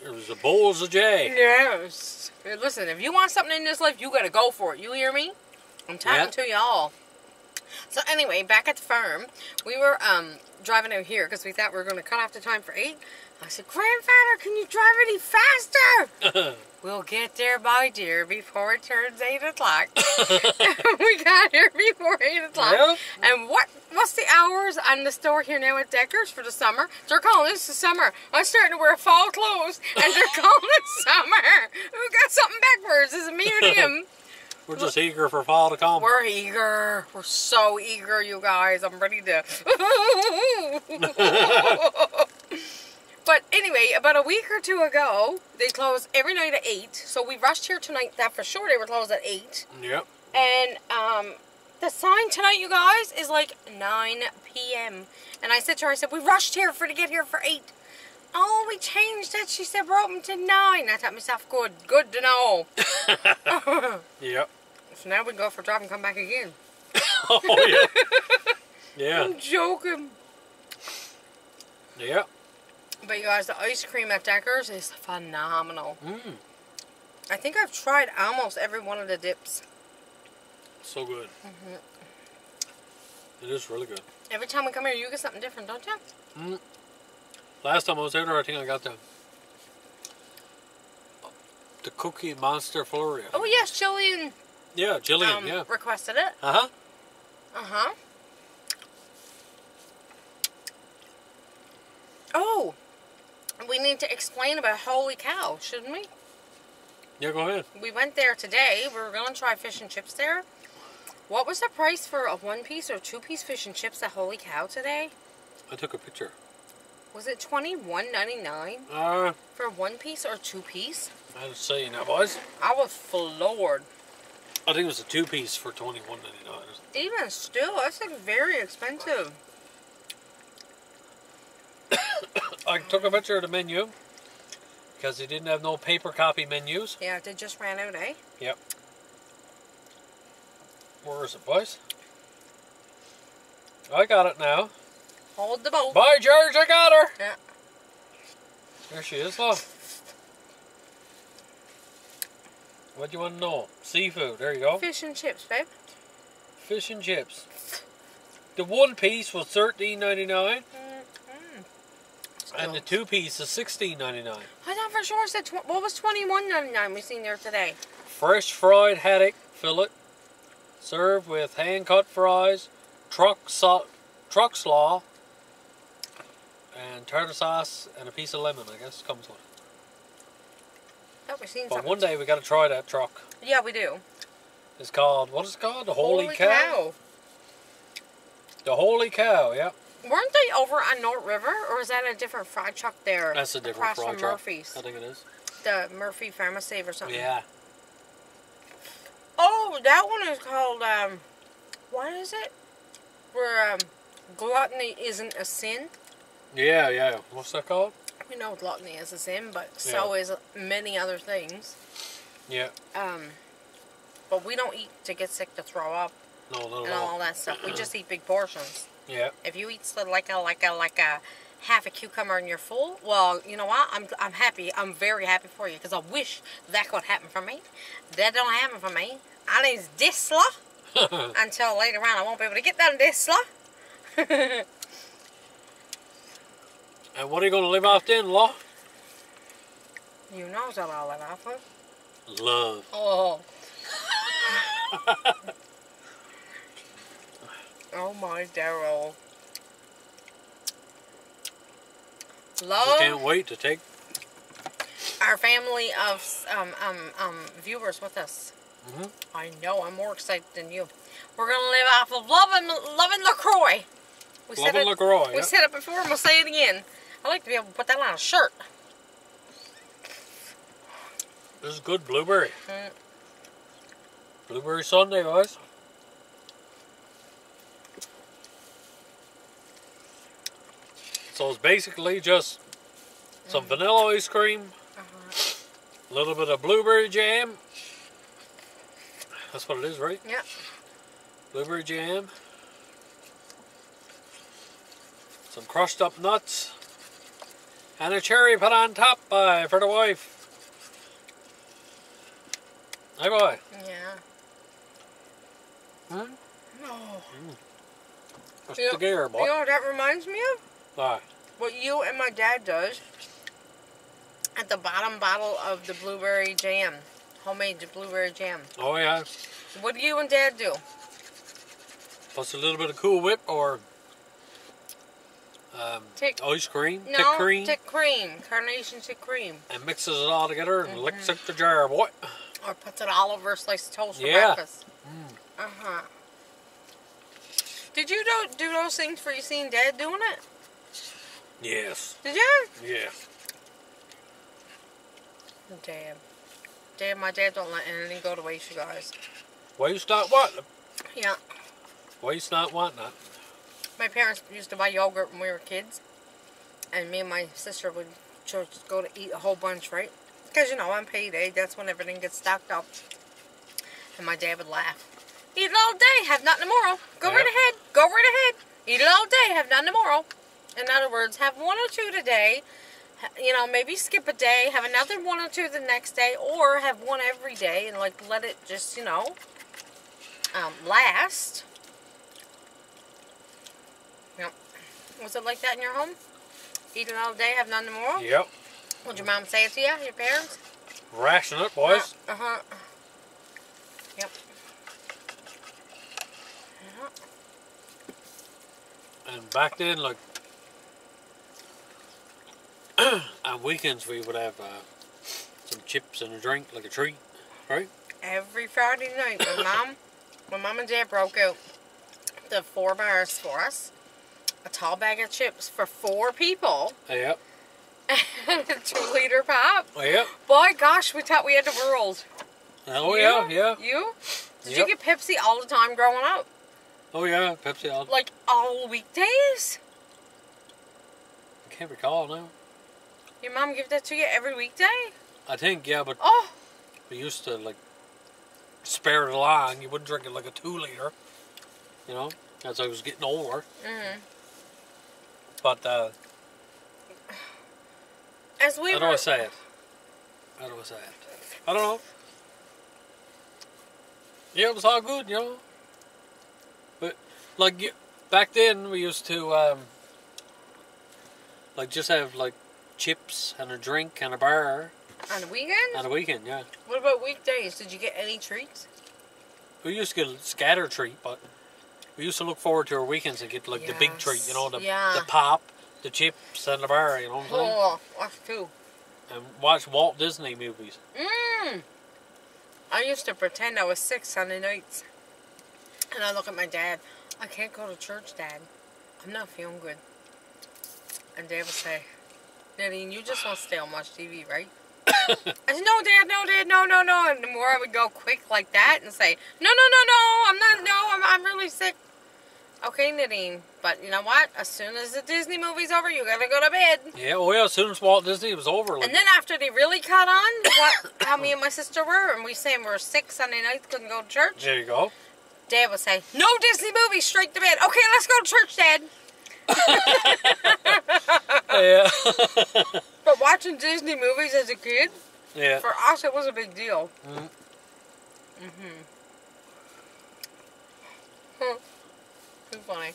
It was a bull as a jay. Yes. Listen, if you want something in this life, you gotta go for it. You hear me? I'm talking to y'all. So anyway, back at the farm, we were driving out here because we thought we were gonna cut off the time for 8. I said, "Grandfather, can you drive any faster?" We'll get there, my dear, before it turns 8 o'clock. We got here before 8 o'clock. Well, and what's the hours on the store here now at Decker's for the summer? They're calling this the summer. I'm starting to wear fall clothes, and they're calling it summer. We got something backwards. It's a museum. We're just eager for fall to come. We're eager. We're so eager, you guys. I'm ready to... But anyway, about a week or two ago, they closed every night at 8. So we rushed here tonight. That for sure, they were closed at 8. Yep. And the sign tonight, you guys, is like 9 p.m. And I said to her, I said, we rushed here to get here for 8. Oh, we changed it. She said we're open to 9. I thought myself, good to know. Yep. So now we go for a drive and come back again. Oh, yeah. Yeah. I'm joking. Yeah. But you guys, the ice cream at Decker's is phenomenal. Mm. I think I've tried almost every one of the dips. So good. Mm-hmm. It is really good. Every time we come here, you get something different, don't you? Mm. Last time I was there, I think I got the Cookie Monster Flurry. Oh, yes, Jillian. Yeah, Jillian, yeah. Requested it. Uh-huh. Uh-huh. Oh, we need to explain about Holy Cow, shouldn't we? Yeah, go ahead. We went there today. We were going to try fish and chips there. What was the price for a one-piece or two-piece fish and chips at Holy Cow today? I took a picture. Was it $21.99 for one piece or two piece? I was saying that was. I was floored. I think it was a two piece for $21.99. Even still, that's like very expensive. I took a picture of the menu because they didn't have no paper copy menus. Yeah, they just ran out, eh? Yep. Where is it, boys? I got it now. Hold the boat. Bye, George. I got her. Yeah. There she is, love. What do you want to know? Seafood. There you go. Fish and chips, babe. Fish and chips. The one piece was $13.99. Mm-hmm. And the two piece is $16.99. I thought for sure I said what was $21.99 we seen there today? Fresh fried haddock fillet, served with hand cut fries, truck slaw. And tartar sauce and a piece of lemon, I guess, comes with it. Oh, we've seen something. But one day we got to try that truck. Yeah, we do. It's called, what is it called? The Holy Cow. The Holy Cow, yeah. Weren't they over on North River, or is that a different fried truck there? That's a different fried truck. Murphy's. I think it is. The Murphy Pharmacy or something. Yeah. Oh, that one is called, what is it? Where gluttony isn't a sin. Yeah, yeah. What's that called? We know gluttony is a sin, but so is many other things. Yeah. But we don't eat to get sick, to throw up, all that stuff. We just eat big portions. Yeah. If you eat like a half a cucumber and you're full, well, you know what? I'm happy. I'm very happy for you because I wish that could happen for me. That don't happen for me. I need this lot until later on I won't be able to get that this lot. And what are you going to live off then, Law? You know what I'll live off of. Love. Oh. Oh my Daryl. Love. I can't wait to take our family of viewers with us. Mm-hmm. I know, I'm more excited than you. We're going to live off of love and La Croix. We said it before and we'll say it again. I like to be able to put that on a shirt. This is good blueberry. Mm. Blueberry Sunday, guys. So it's basically just some vanilla ice cream, a little bit of blueberry jam. That's what it is, right? Yeah. Blueberry jam. Some crushed up nuts. And a cherry put on top for the wife. Hey, boy. Yeah. Hmm? No. Mm. That's the gear, boy. You know what that reminds me of? Why? What you and my dad does at the bottom bottle of the blueberry jam. Homemade blueberry jam. Oh, yeah. What do you and Dad do? Plus a little bit of Cool Whip or... ice cream, thick cream, carnation thick cream, and mixes it all together and licks up the jar, boy. Or puts it all over a slice of toast for breakfast. Mm. Uh-huh. Did you do those things for you seen Dad doing it? Yes. Did you? Yeah. Dad. Dad, my dad don't let anything go to waste, you guys. Waste not want them. Yeah. Waste not want nothing. My parents used to buy yogurt when we were kids. And me and my sister would just go to eat a whole bunch, right? Because, you know, on payday, that's when everything gets stocked up. And my dad would laugh. Eat it all day, have nothing tomorrow. Go right ahead, go right ahead. Eat it all day, have nothing tomorrow. In other words, have one or two today. You know, maybe skip a day, have another one or two the next day, or have one every day and, like, let it just, you know, last. Yep. Was it like that in your home? Eating all day, have none tomorrow? Yep. What'd your mom say it to you, your parents? Ration it, boys. Uh-huh. Yep. Uh-huh. And back then, like, on weekends we would have some chips and a drink, like a treat, right? Every Friday night when Mom and Dad broke out the 4 bars for us, a tall bag of chips for 4 people. Yep. And a 2-liter pop. Yep. Boy, gosh, we thought we had the world. Oh, yeah. You? Did you get Pepsi all the time growing up? Oh, yeah, Pepsi all the time. Like, all weekdays? I can't recall now. Your mom gave that to you every weekday? I think, yeah, but we used to, like, spare it along. You wouldn't drink it like a 2-liter, you know, as I was getting older. Mm-hmm. But, How do I say it? I don't know. Yeah, it was all good, you know. But, like, back then we used to, like, just have, like, chips and a drink and a bar. On the weekend? On the weekend, yeah. What about weekdays? Did you get any treats? We used to get a scatter treat, but we used to look forward to our weekends and get like the big treat, you know, the pop, the chips and the bar, you know what I'm saying? Oh, us too. And watch Walt Disney movies. Mmm. I used to pretend I was sick Sunday nights. And I look at my dad. I can't go to church, Dad. I'm not feeling good. And Dad would say, Nadine, you just won't stay on much TV, right? I said, no, Dad, no. And the more I would go quick like that and say, no, I'm really sick. Okay, Nadine, but you know what? As soon as the Disney movie's over, you gotta go to bed. Yeah, well, yeah, as soon as Walt Disney was over. Like... And then after they really caught on, how me and my sister were, and we saying we were sick Sunday nights, couldn't go to church. There you go. Dad would say, no Disney movies, straight to bed. Okay, let's go to church, Dad. Yeah. But watching Disney movies as a kid, for us it was a big deal. Mm-hmm. Mm-hmm. Huh. Too funny.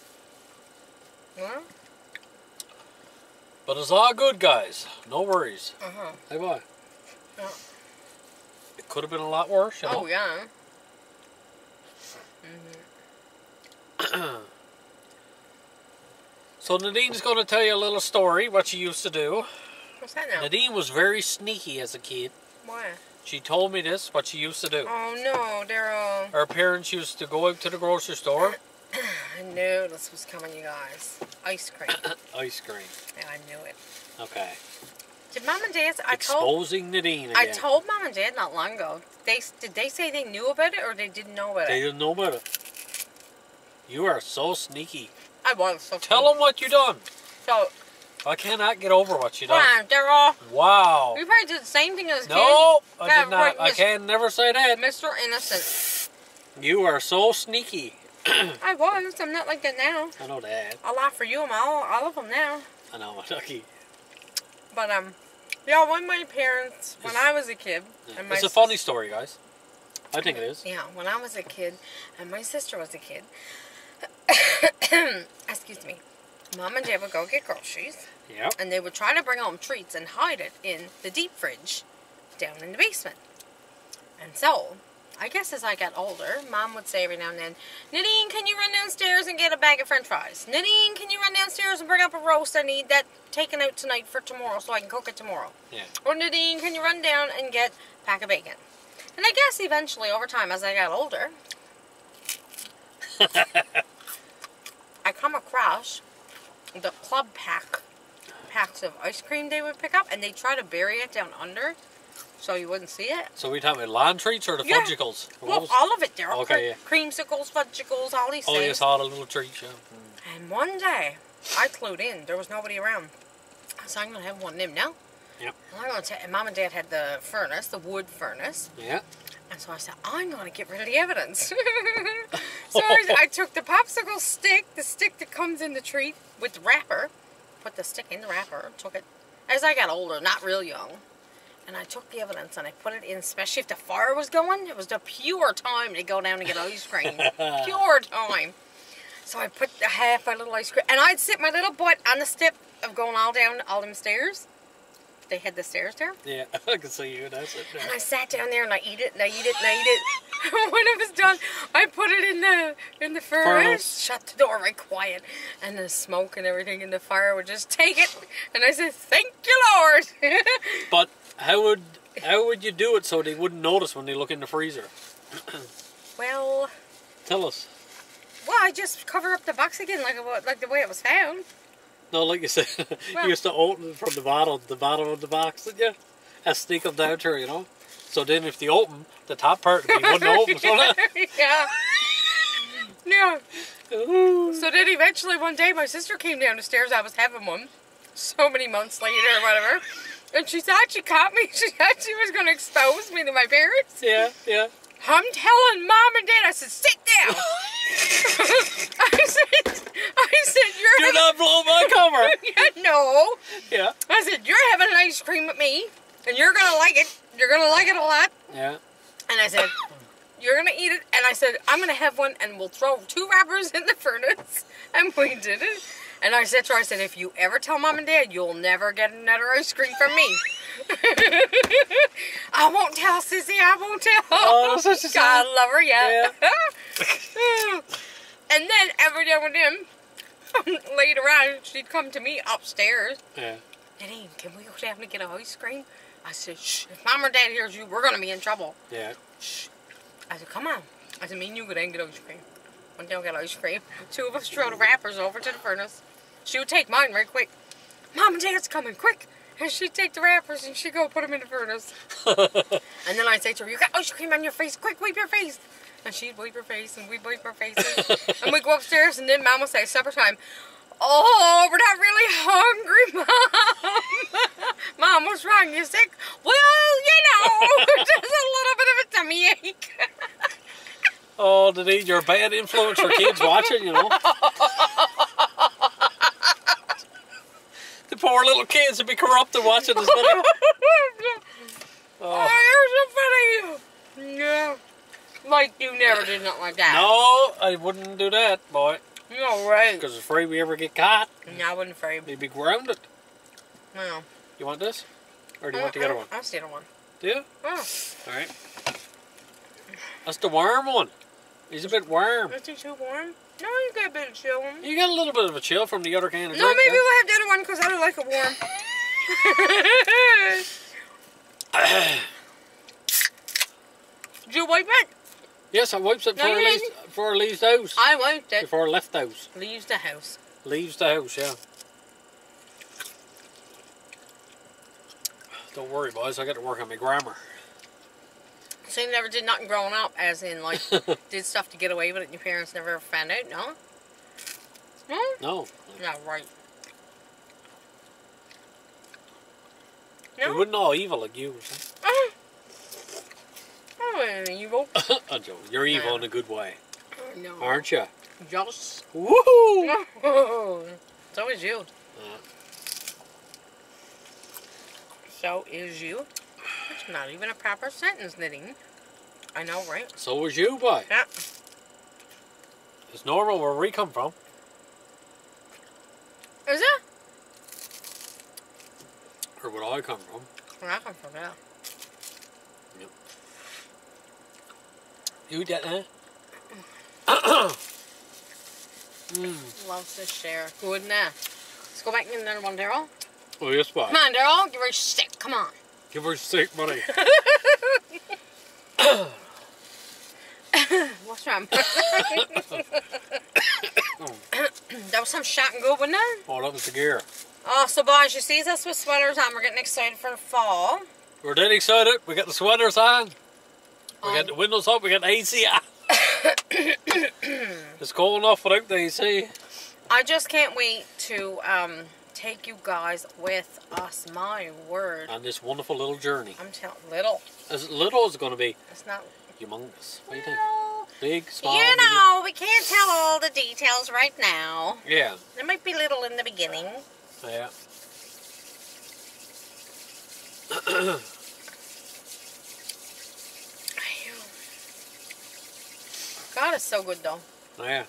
Yeah. But it's all good, guys. No worries. Uh-huh. Hey, boy. Yeah. It could have been a lot worse. You know? Oh, yeah. Mm-hmm. So Nadine's going to tell you a little story, what she used to do. What's that now? Nadine was very sneaky as a kid. Why? She told me this, what she used to do. Oh no, they're all... Her parents used to go out to the grocery store. I knew this was coming, you guys. Ice cream. Ice cream. Yeah, I knew it. Okay. Did Mom and Dad... Exposing Nadine again. I told Mom and Dad not long ago. Did they say they knew about it or they didn't know about it? They didn't know about it. You are so sneaky. I was so funny. Tell them what you done. So I cannot get over what you done. They're all. Wow. You probably did the same thing as kids. No, I did not. I can never say that. Mr. Innocent. You are so sneaky. I was. I'm not like that now. I know that. I'll laugh for you and all of them now. I know, Kentucky. But yeah, when my parents, when I was a kid, and my sister, funny story, guys. I think it is. Yeah, when I was a kid, and my sister was a kid. Excuse me. Mom and Dad would go get groceries. Yep. And they would try to bring home treats and hide it in the deep fridge down in the basement. And so, I guess as I got older, Mom would say every now and then, Nadine, can you run downstairs and get a bag of french fries? Nadine, can you run downstairs and bring up a roast? I need that taken out tonight for tomorrow so I can cook it tomorrow. Yeah. Or Nadine, can you run down and get a pack of bacon? And I guess eventually, over time, as I got older, I come across the club packs of ice cream they would pick up, and they try to bury it down under so you wouldn't see it. So we talking about lawn treats or the fudgicles? Well, all of it. There are creamsicles, fudgicles, all these things. Oh, yes, all the little treats. Yeah. And one day, I clued in. There was nobody around. I said, I'm going to have one of them now. Yep. And Mom and Dad had the furnace, the wood furnace. Yeah. And so I said, I'm going to get rid of the evidence. So I took the popsicle stick, the stick that comes in the treat with the wrapper, put the stick in the wrapper, took it as I got older, not real young. And I took the evidence and I put it in, especially if the fire was going. It was the pure time to go down and get ice cream. Pure time. So I put half my little ice cream, and I'd sit my little butt on the step of going all down all them stairs. They had the stairs there. Yeah, I could see you and I sat there. And I sat down there and I eat it and I eat it and I eat it. When it was done, I put it in the furnace, shut the door right quiet, and the smoke and everything and the fire would just take it. And I said, "Thank you, Lord." But how would you do it so they wouldn't notice when they look in the freezer? Well, tell us. Well, I just cover up the box again, like the way it was found. No, like you said, well, you used to open from the bottom of the box, didn't you? And sneak them down there, you know? So then if they open, the top part they wouldn't open, so yeah. Yeah. Ooh. So then eventually one day my sister came down the stairs. I was having one so many months later or whatever. And she thought she caught me. She thought she was going to expose me to my parents. Yeah, yeah. I'm telling Mom and Dad, I said, sit down. I said, you're not blowing my cover. Yeah, no. Yeah. I said, you're having an ice cream with me, and you're going to like it. You're going to like it a lot. Yeah. And I said, you're going to eat it. And I said, I'm going to have one, and we'll throw two wrappers in the furnace. And we did it. And I said to her, I said, if you ever tell Mom and Dad, you'll never get another ice cream from me. I won't tell, Sissy. I won't tell. Oh, such a God love her, yeah. Yeah. And then every day with him, later on, she'd come to me upstairs. Yeah. Nadine, can we go down and get an ice cream? I said, shh. If Mom or Dad hears you, we're going to be in trouble. Yeah. Shh. I said, come on. I said, me and you go down and get ice cream. One day we'll get ice cream. Two of us throw the wrappers over to the furnace. She would take mine right quick. Mom and Dad's coming, quick. And she'd take the wrappers and she'd go put them in the furnace. And then I'd say to her, you got ice cream on your face, quick, wipe your face. And she'd wipe her face and we'd wipe her faces. And we'd go upstairs and then Mom would say, supper time, oh, we're not really hungry, Mom. Mom, what's wrong? You sick? Well, you know, just a little bit of a tummy ache. Oh, Denise, you're a bad influence for kids watching, you know. Poor little kids would be corrupted watching this video. Oh, you're so funny. Yeah. Like you never did nothing like that. No, I wouldn't do that, boy. No way. Because afraid we ever get caught. No, I wasn't afraid. They'd be grounded. No. You want this? Or do you want the other one? I'll see the other one. Do you? Oh. Alright. That's the warm one. He's a bit warm. Is he too warm? No, you got a bit of chill. You got a little bit of a chill from the other can of drink. No, maybe we'll have the other one because I don't like it warm. Did you wipe it? Yes, I wiped it before I leaves the house. I wiped it. Before I left the house. Leaves the house. Leaves the house, yeah. Don't worry, boys. I got to work on my grammar. So you never did nothing growing up, as in, like, did stuff to get away with it and your parents never found out, no? No? No. Yeah, right. No? You wouldn't all evil like you. I wasn't evil. I joke. You're evil in a good way. No. Aren't you? Yes. Woohoo! No. So is you. So is you. It's not even a proper sentence, Nadine. I know, right? So was you, boy. Yeah. It's normal where we come from. Is it? Or where I come from. Where I come from, yeah. Yep. You did, huh? Loves to share. Good now. Let's go back and get another one, Daryl. Oh, yes, boy. Come on, Daryl. Give her a stick. Come on. Give her sick money. What's wrong? That was some shot and go, wasn't it? Oh, that was the gear. Oh, so boys, you see us with sweaters on. We're getting excited for the fall. We're dead excited. We got the sweaters on. We got the windows up. We got the AC on. It's cold enough without the AC. I just can't wait to take you guys with us, my word. On this wonderful little journey. I'm telling little. As little as it's going to be. It's not. Humongous. What do you think? Big, small. You know, we can't tell all the details right now. Yeah. There might be little in the beginning. Yeah. God, it's so good though. Oh, yeah.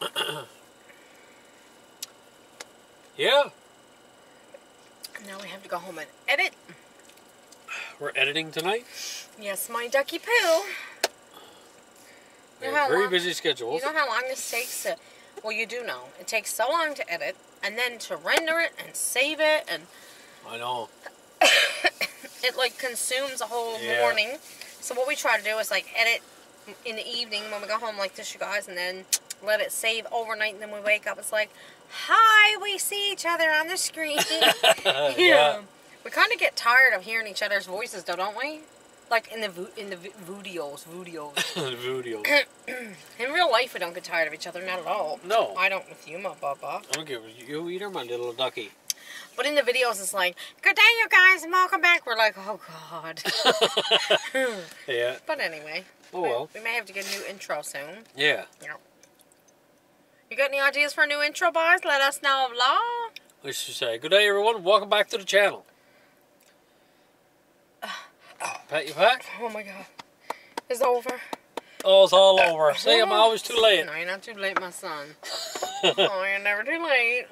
Mm-hmm. Mm-hmm. Yeah. Now we have to go home and edit. We're editing tonight? Yes, my ducky poo. We have a very busy schedule. You know how long this takes to... Well, you do know. It takes so long to edit, and then to render it, and save it, and... I know. It, like, consumes a whole morning. So what we try to do is, like, edit in the evening when we go home like this, you guys, and then let it save overnight, and then we wake up. It's like, hi, we see each other on the screen. Yeah. We kind of get tired of hearing each other's voices, though, don't we? Like in the videos. Videos. In real life, we don't get tired of each other, not at all. No. I don't with you, my baba. I don't get with you either, my little ducky. But in the videos, it's like, good day, you guys, and welcome back. We're like, oh, God. Yeah. But anyway. Oh, well. We may have to get a new intro soon. Yeah. Yeah. You got any ideas for a new intro, boys? Let us know, vlog. We should say, good day, everyone. Welcome back to the channel. Pat your back. Oh my God. It's over. Oh, it's all over. See, I'm always too late. No, you're not too late, my son. Oh, you're never too late.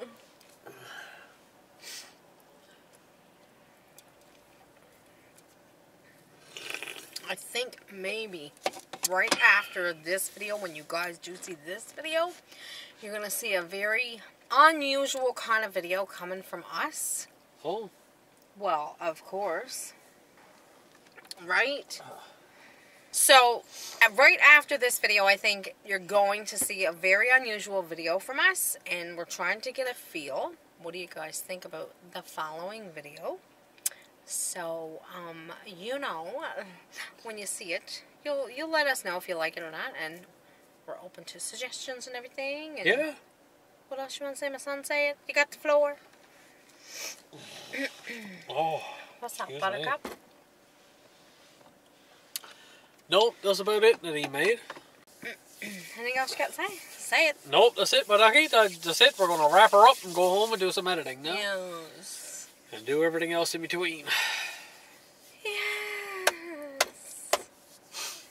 I think maybe right after this video, when you guys do see this video, you're going to see a very unusual kind of video coming from us. Oh. Well, of course. Right? So, right after this video, I think you're going to see a very unusual video from us. And we're trying to get a feel. What do you guys think about the following video? So, you know, when you see it, you'll let us know if you like it or not. And we're open to suggestions and everything. And yeah. What else you want to say? My son, say it. You got the floor. Oh. What's up, buttercup? Me. Nope, that's about it that he made. Anything else you got to say? Say it. Nope, that's it, my ducky. That's it. We're going to wrap her up and go home and do some editing now. Yes. And do everything else in between. Yes.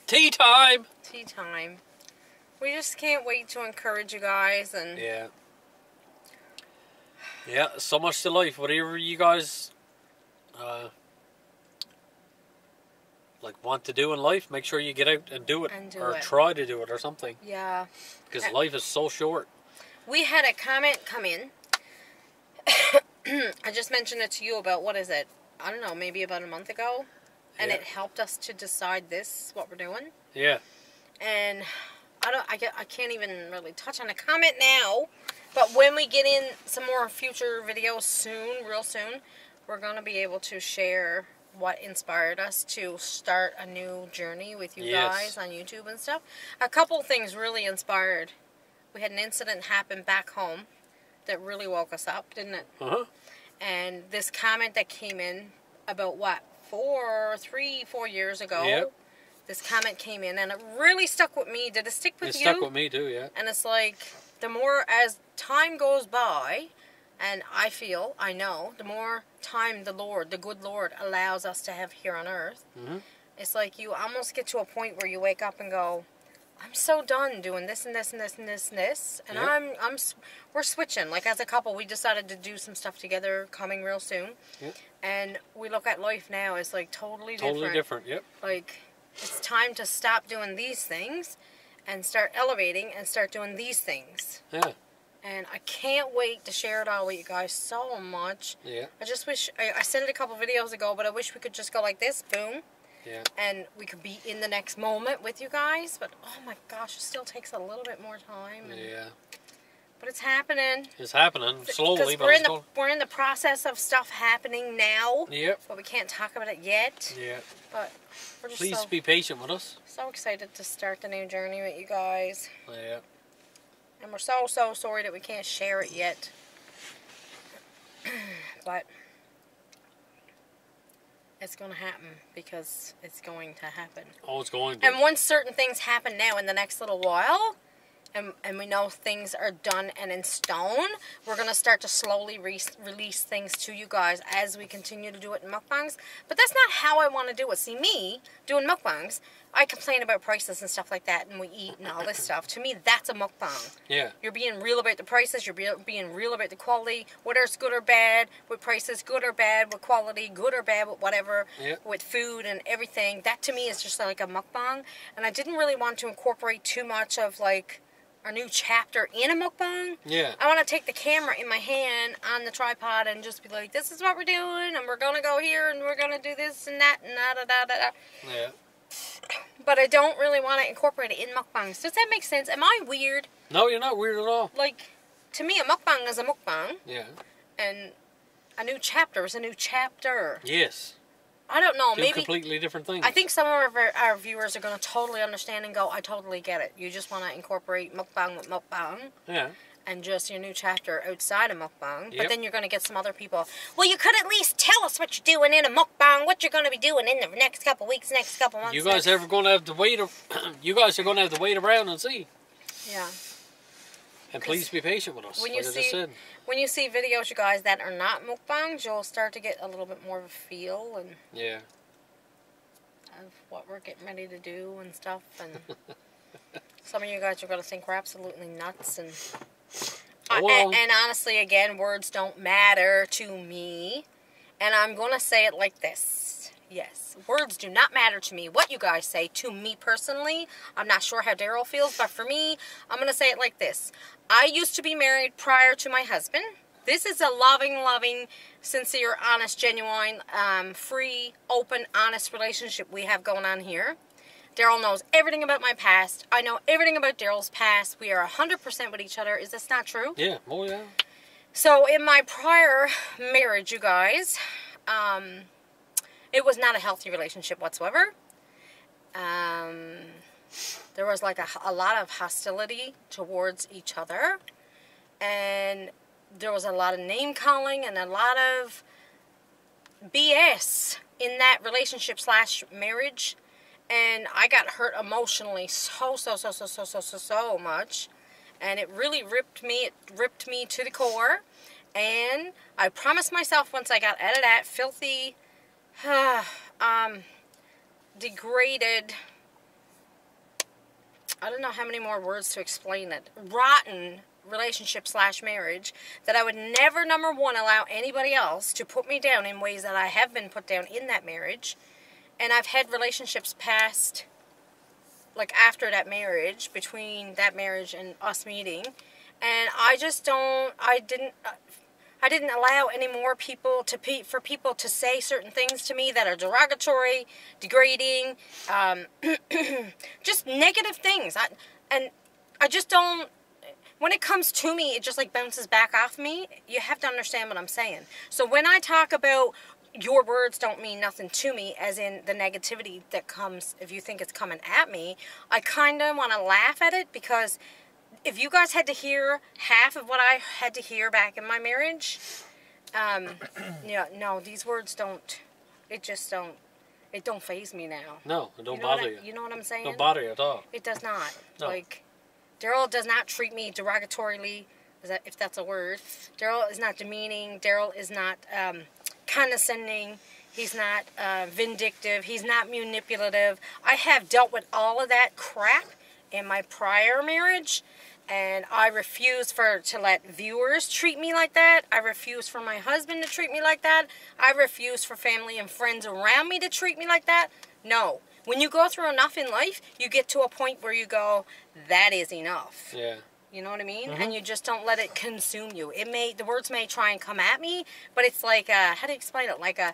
Tea time. Tea time. We just can't wait to encourage you guys. And yeah. Yeah, so much to life. Whatever you guys... like want to do in life, make sure you get out and do it, try to do it or something. Yeah, because life is so short. We had a comment come in. I just mentioned it to you about what is it? I don't know, maybe about a month ago, and it helped us to decide this what we're doing. Yeah. And I can't even really touch on a comment now, but when we get in some more future videos soon, real soon, we're gonna be able to share what inspired us to start a new journey with you guys on YouTube and stuff. A couple things really inspired. We had an incident happen back home that really woke us up, didn't it? Uh-huh. And this comment that came in about, what, three, four years ago? Yep. This comment came in, and it really stuck with me. Did it stick with you? It stuck with me, too, yeah. And it's like, the more as time goes by... And I feel, I know, the more time the Lord, the good Lord, allows us to have here on earth, it's like you almost get to a point where you wake up and go, I'm so done doing this and this and this and this and this. And we're switching. Like as a couple, we decided to do some stuff together coming real soon. Yep. And we look at life now as like totally different, yep. Like it's time to stop doing these things and start elevating and start doing these things. Yeah. And I can't wait to share it all with you guys so much. Yeah. I just wish, I said it a couple videos ago, but I wish we could just go like this, boom. Yeah. And we could be in the next moment with you guys. But oh my gosh, it still takes a little bit more time. And, yeah. But it's happening. It's happening slowly, but we're in the process of stuff happening now. Yep. But we can't talk about it yet. Yeah. But we're just please be patient with us. So excited to start the new journey with you guys. Yeah. And we're so sorry that we can't share it yet. But it's going to happen because it's going to happen. Oh, it's going to. And once certain things happen now in the next little while, and we know things are done and in stone, we're going to start to slowly release things to you guys as we continue to do it in mukbangs. But that's not how I want to do it. See, me doing mukbangs, I complain about prices and stuff like that, and we eat and all this stuff. To me, that's a mukbang. Yeah. You're being real about the prices. You're being real about the quality, whether it's good or bad, with prices good or bad, with quality good or bad, with whatever, yeah, with food and everything. That, to me, is just like a mukbang. And I didn't really want to incorporate too much of, like, our new chapter in a mukbang. Yeah. I want to take the camera in my hand on the tripod and just be like, this is what we're doing, and we're going to go here, and we're going to do this and that, and da-da-da-da-da. Yeah. But I don't really want to incorporate it in mukbangs. Does that make sense? Am I weird? No, you're not weird at all. Like, to me, a mukbang is a mukbang. Yeah. And a new chapter is a new chapter. Yes. I don't know. Two completely different things. I think some of our viewers are going to totally understand and go, I totally get it. You just want to incorporate mukbang with mukbang. Yeah. And just your new chapter outside of mukbang. Yep. But then you're going to get some other people, well, you could at least tell us what you're doing in a mukbang, what you're going to be doing in the next couple weeks, next couple months. You guys are going to have to wait. You guys are going to have to wait around and see. Yeah. And please be patient with us. When you see videos, you guys, that are not mukbangs, you'll start to get a little bit more of a feel and yeah, of what we're getting ready to do and stuff. And some of you guys are going to think we're absolutely nuts and. And honestly, again, words don't matter to me. And I'm going to say it like this. Yes, words do not matter to me. What you guys say to me personally, I'm not sure how Daryl feels, but for me, I'm going to say it like this. I used to be married prior to my husband. This is a loving, sincere, honest, genuine, free, open, honest relationship we have going on here. Daryl knows everything about my past. I know everything about Daryl's past. We are 100% with each other. Is this not true? Yeah. Oh, yeah. So, in my prior marriage, you guys, it was not a healthy relationship whatsoever. There was, like, a lot of hostility towards each other. And there was a lot of name-calling and a lot of BS in that relationship/marriage. And I got hurt emotionally so much. And it really ripped me. It ripped me to the core. And I promised myself once I got out of that filthy, degraded, I don't know how many more words to explain it, rotten relationship/marriage, that I would never, number one, allow anybody else to put me down in ways that I have been put down in that marriage. And I've had relationships past, like after that marriage, between that marriage and us meeting. And I just don't, I didn't allow any more people for people to say certain things to me that are derogatory, degrading, just negative things. I just don't, when it comes to me, it just like bounces back off me. You have to understand what I'm saying. So when I talk about your words don't mean nothing to me, as in the negativity that comes, if you think it's coming at me, I kind of want to laugh at it, because if you guys had to hear half of what I had to hear back in my marriage, yeah, no, these words don't, it don't faze me now. No, it don't bother you. You know what I'm saying? It don't bother you at all. It does not. No. Like, Daryl does not treat me derogatorily, if that's a word. Daryl is not demeaning. Daryl is not, condescending. He's not vindictive. He's not manipulative. I have dealt with all of that crap in my prior marriage, and I refuse to let viewers treat me like that. I refuse for my husband to treat me like that. I refuse for family and friends around me to treat me like that. No. When you go through enough in life, you get to a point where you go, that is enough. Yeah. You know what I mean? Mm-hmm. And you just don't let it consume you. It may, the words may try and come at me, but it's like a, how do you explain it? Like a,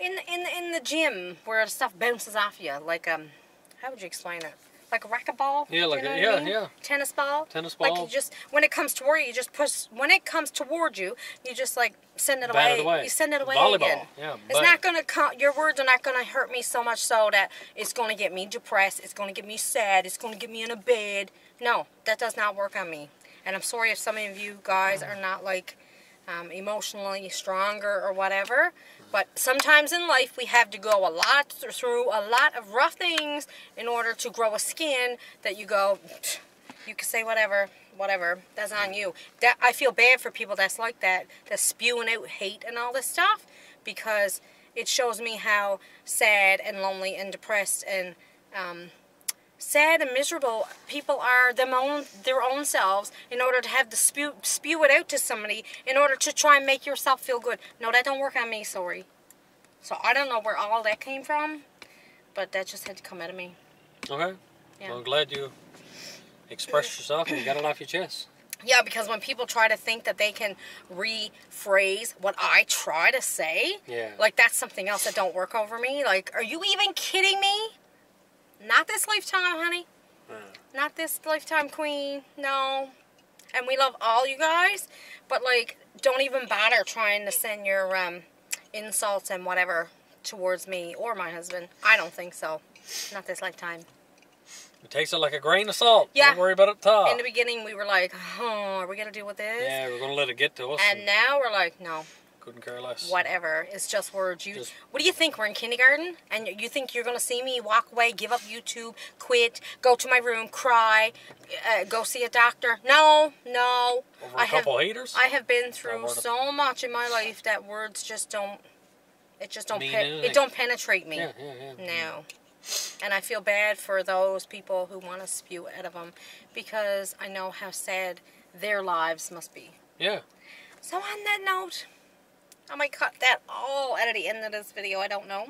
in the gym where stuff bounces off you. Like, how would you explain it? Like a racquetball? Yeah, like, you know what I mean? Tennis ball? Tennis ball. Like you just, when it comes toward you, you just push, when it comes toward you, you just like send it away. You send it away again. Yeah, it's not going to come, your words are not going to hurt me so much so that it's going to get me depressed, it's going to get me sad, it's going to get me in a bed. No, that does not work on me. And I'm sorry if some of you guys are not like emotionally stronger or whatever. But sometimes in life we have to go a lot through a lot of rough things in order to grow a skin that you go, you can say whatever, whatever, that's on you. That I feel bad for people that's like that, that's spewing out hate and all this stuff, because it shows me how sad and lonely and depressed and sad and miserable people are their own selves in order to have to spew it out to somebody in order to try and make yourself feel good. No, that don't work on me, sorry. So I don't know where all that came from, but that just had to come out of me. Okay. Yeah. Well, I'm glad you expressed yourself and you got it off your chest. Yeah, because when people try to think that they can rephrase what I try to say, like that's something else that don't work over me. Like, are you even kidding me? Not this lifetime, honey. Not this lifetime, queen. No. And we love all you guys, but like, don't even bother trying to send your insults and whatever towards me or my husband. I don't think so. Not this lifetime. It takes it like a grain of salt. Yeah. Don't worry about it up top. In the beginning, we were like, oh, are we going to deal with this? Yeah, we're going to let it get to us. And now we're like, no. Couldn't care less. Whatever. It's just words. You. Just, what do you think? We're in kindergarten? And you think you're going to see me walk away, give up YouTube, quit, go to my room, cry, go see a doctor? No, no. Over a couple haters? I have been through so much in my life that words just don't, it just don't, it don't penetrate me. No. And I feel bad for those people who want to spew out of them, because I know how sad their lives must be. Yeah. So on that note, I might cut that all at the end of this video. I don't know.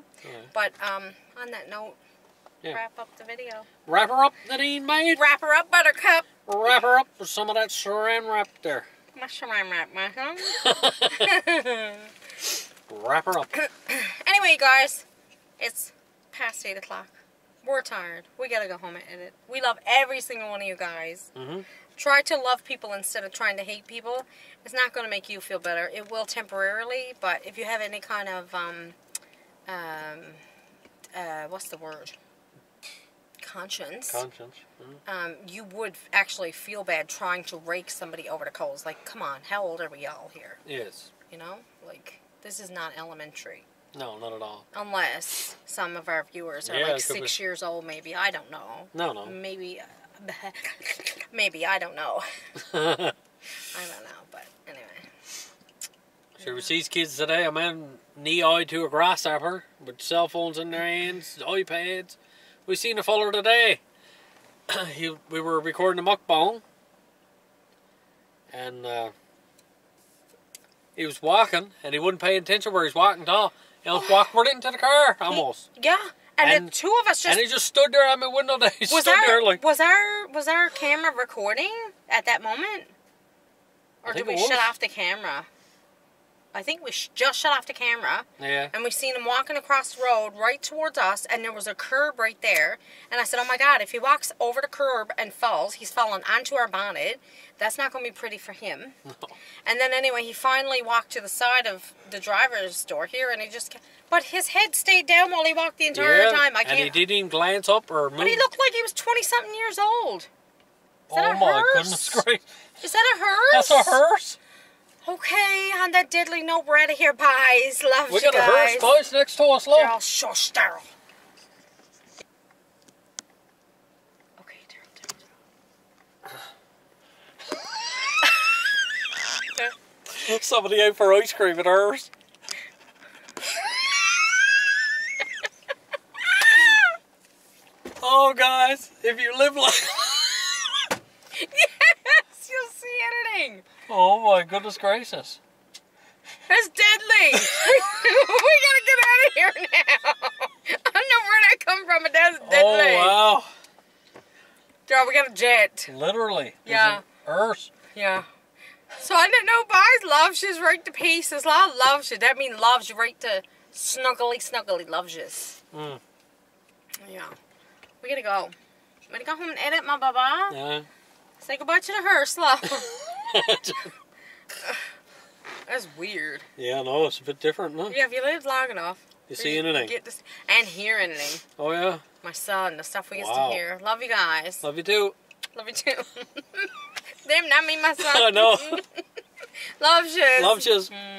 But on that note, wrap up the video. Wrap her up, Nadine, mate. Wrap her up, Buttercup. Wrap her up with some of that saran wrap there. My saran wrap, my Wrap her up. Anyway, guys, it's past 8 o'clock. We're tired. We got to go home and edit. We love every single one of you guys. Try to love people instead of trying to hate people. It's not going to make you feel better. It will temporarily, but if you have any kind of, what's the word? Conscience. Conscience. You would actually feel bad trying to rake somebody over the coals. Like, come on, how old are we all here? Yes. You know? Like, this is not elementary. No, not at all. Unless some of our viewers are like 6 years old, maybe. I don't know. No, no. Maybe... maybe, I don't know. I don't know, but anyway. So we see these kids today, a man knee-eyed to a grasshopper with cell phones in their hands, iPads. We seen a fella today. We were recording a mukbang, and he was walking, and he wouldn't pay attention where he was walking at all. He almost walked right into the car, almost. And the two of us just... And he just stood there at my window. He stood there like... Was our camera recording at that moment? Or did we shut off the camera? I think we just shut off the camera. Yeah. And we seen him walking across the road right towards us. And there was a curb right there. And I said, oh my God, if he walks over the curb and falls, he's fallen onto our bonnet. That's not going to be pretty for him. No. And then anyway, he finally walked to the side of the driver's door here. And he just... But his head stayed down while he walked the entire time. I can't, and he didn't even glance up or move. But he looked like he was 20-something years old. Is that a hearse? Goodness gracious. Is that a hearse? That's a hearse? Okay, on that deadly note, we're out of here, guys. Love you guys. We got a hearse place next to us, love. They're all so sterile. Okay, turn. Somebody ate for ice cream at hers. Oh, guys, if you live like... Yes, you'll see editing. Oh, my goodness gracious. That's deadly. We got to get out of here now. I don't know where that come from, but that's deadly. Oh, wow. Yeah, we got a jet. Literally. Yeah. Earth. Yeah. So I didn't know, but I loves you right to pieces. I loves you. That means loves you right to snuggly, snuggly loves you. Mm. Yeah. We gotta go. I'm gonna go home and edit my baba. Yeah. Say goodbye to the hearse, love. That's weird. Yeah, no, it's a bit different, no? Yeah, if you live long enough. You see anything. And hear anything. Oh, yeah? My son, the stuff we used to hear. Love you guys. Love you too. Love you too. Damn, not me, my son. I know. Love you. Love you.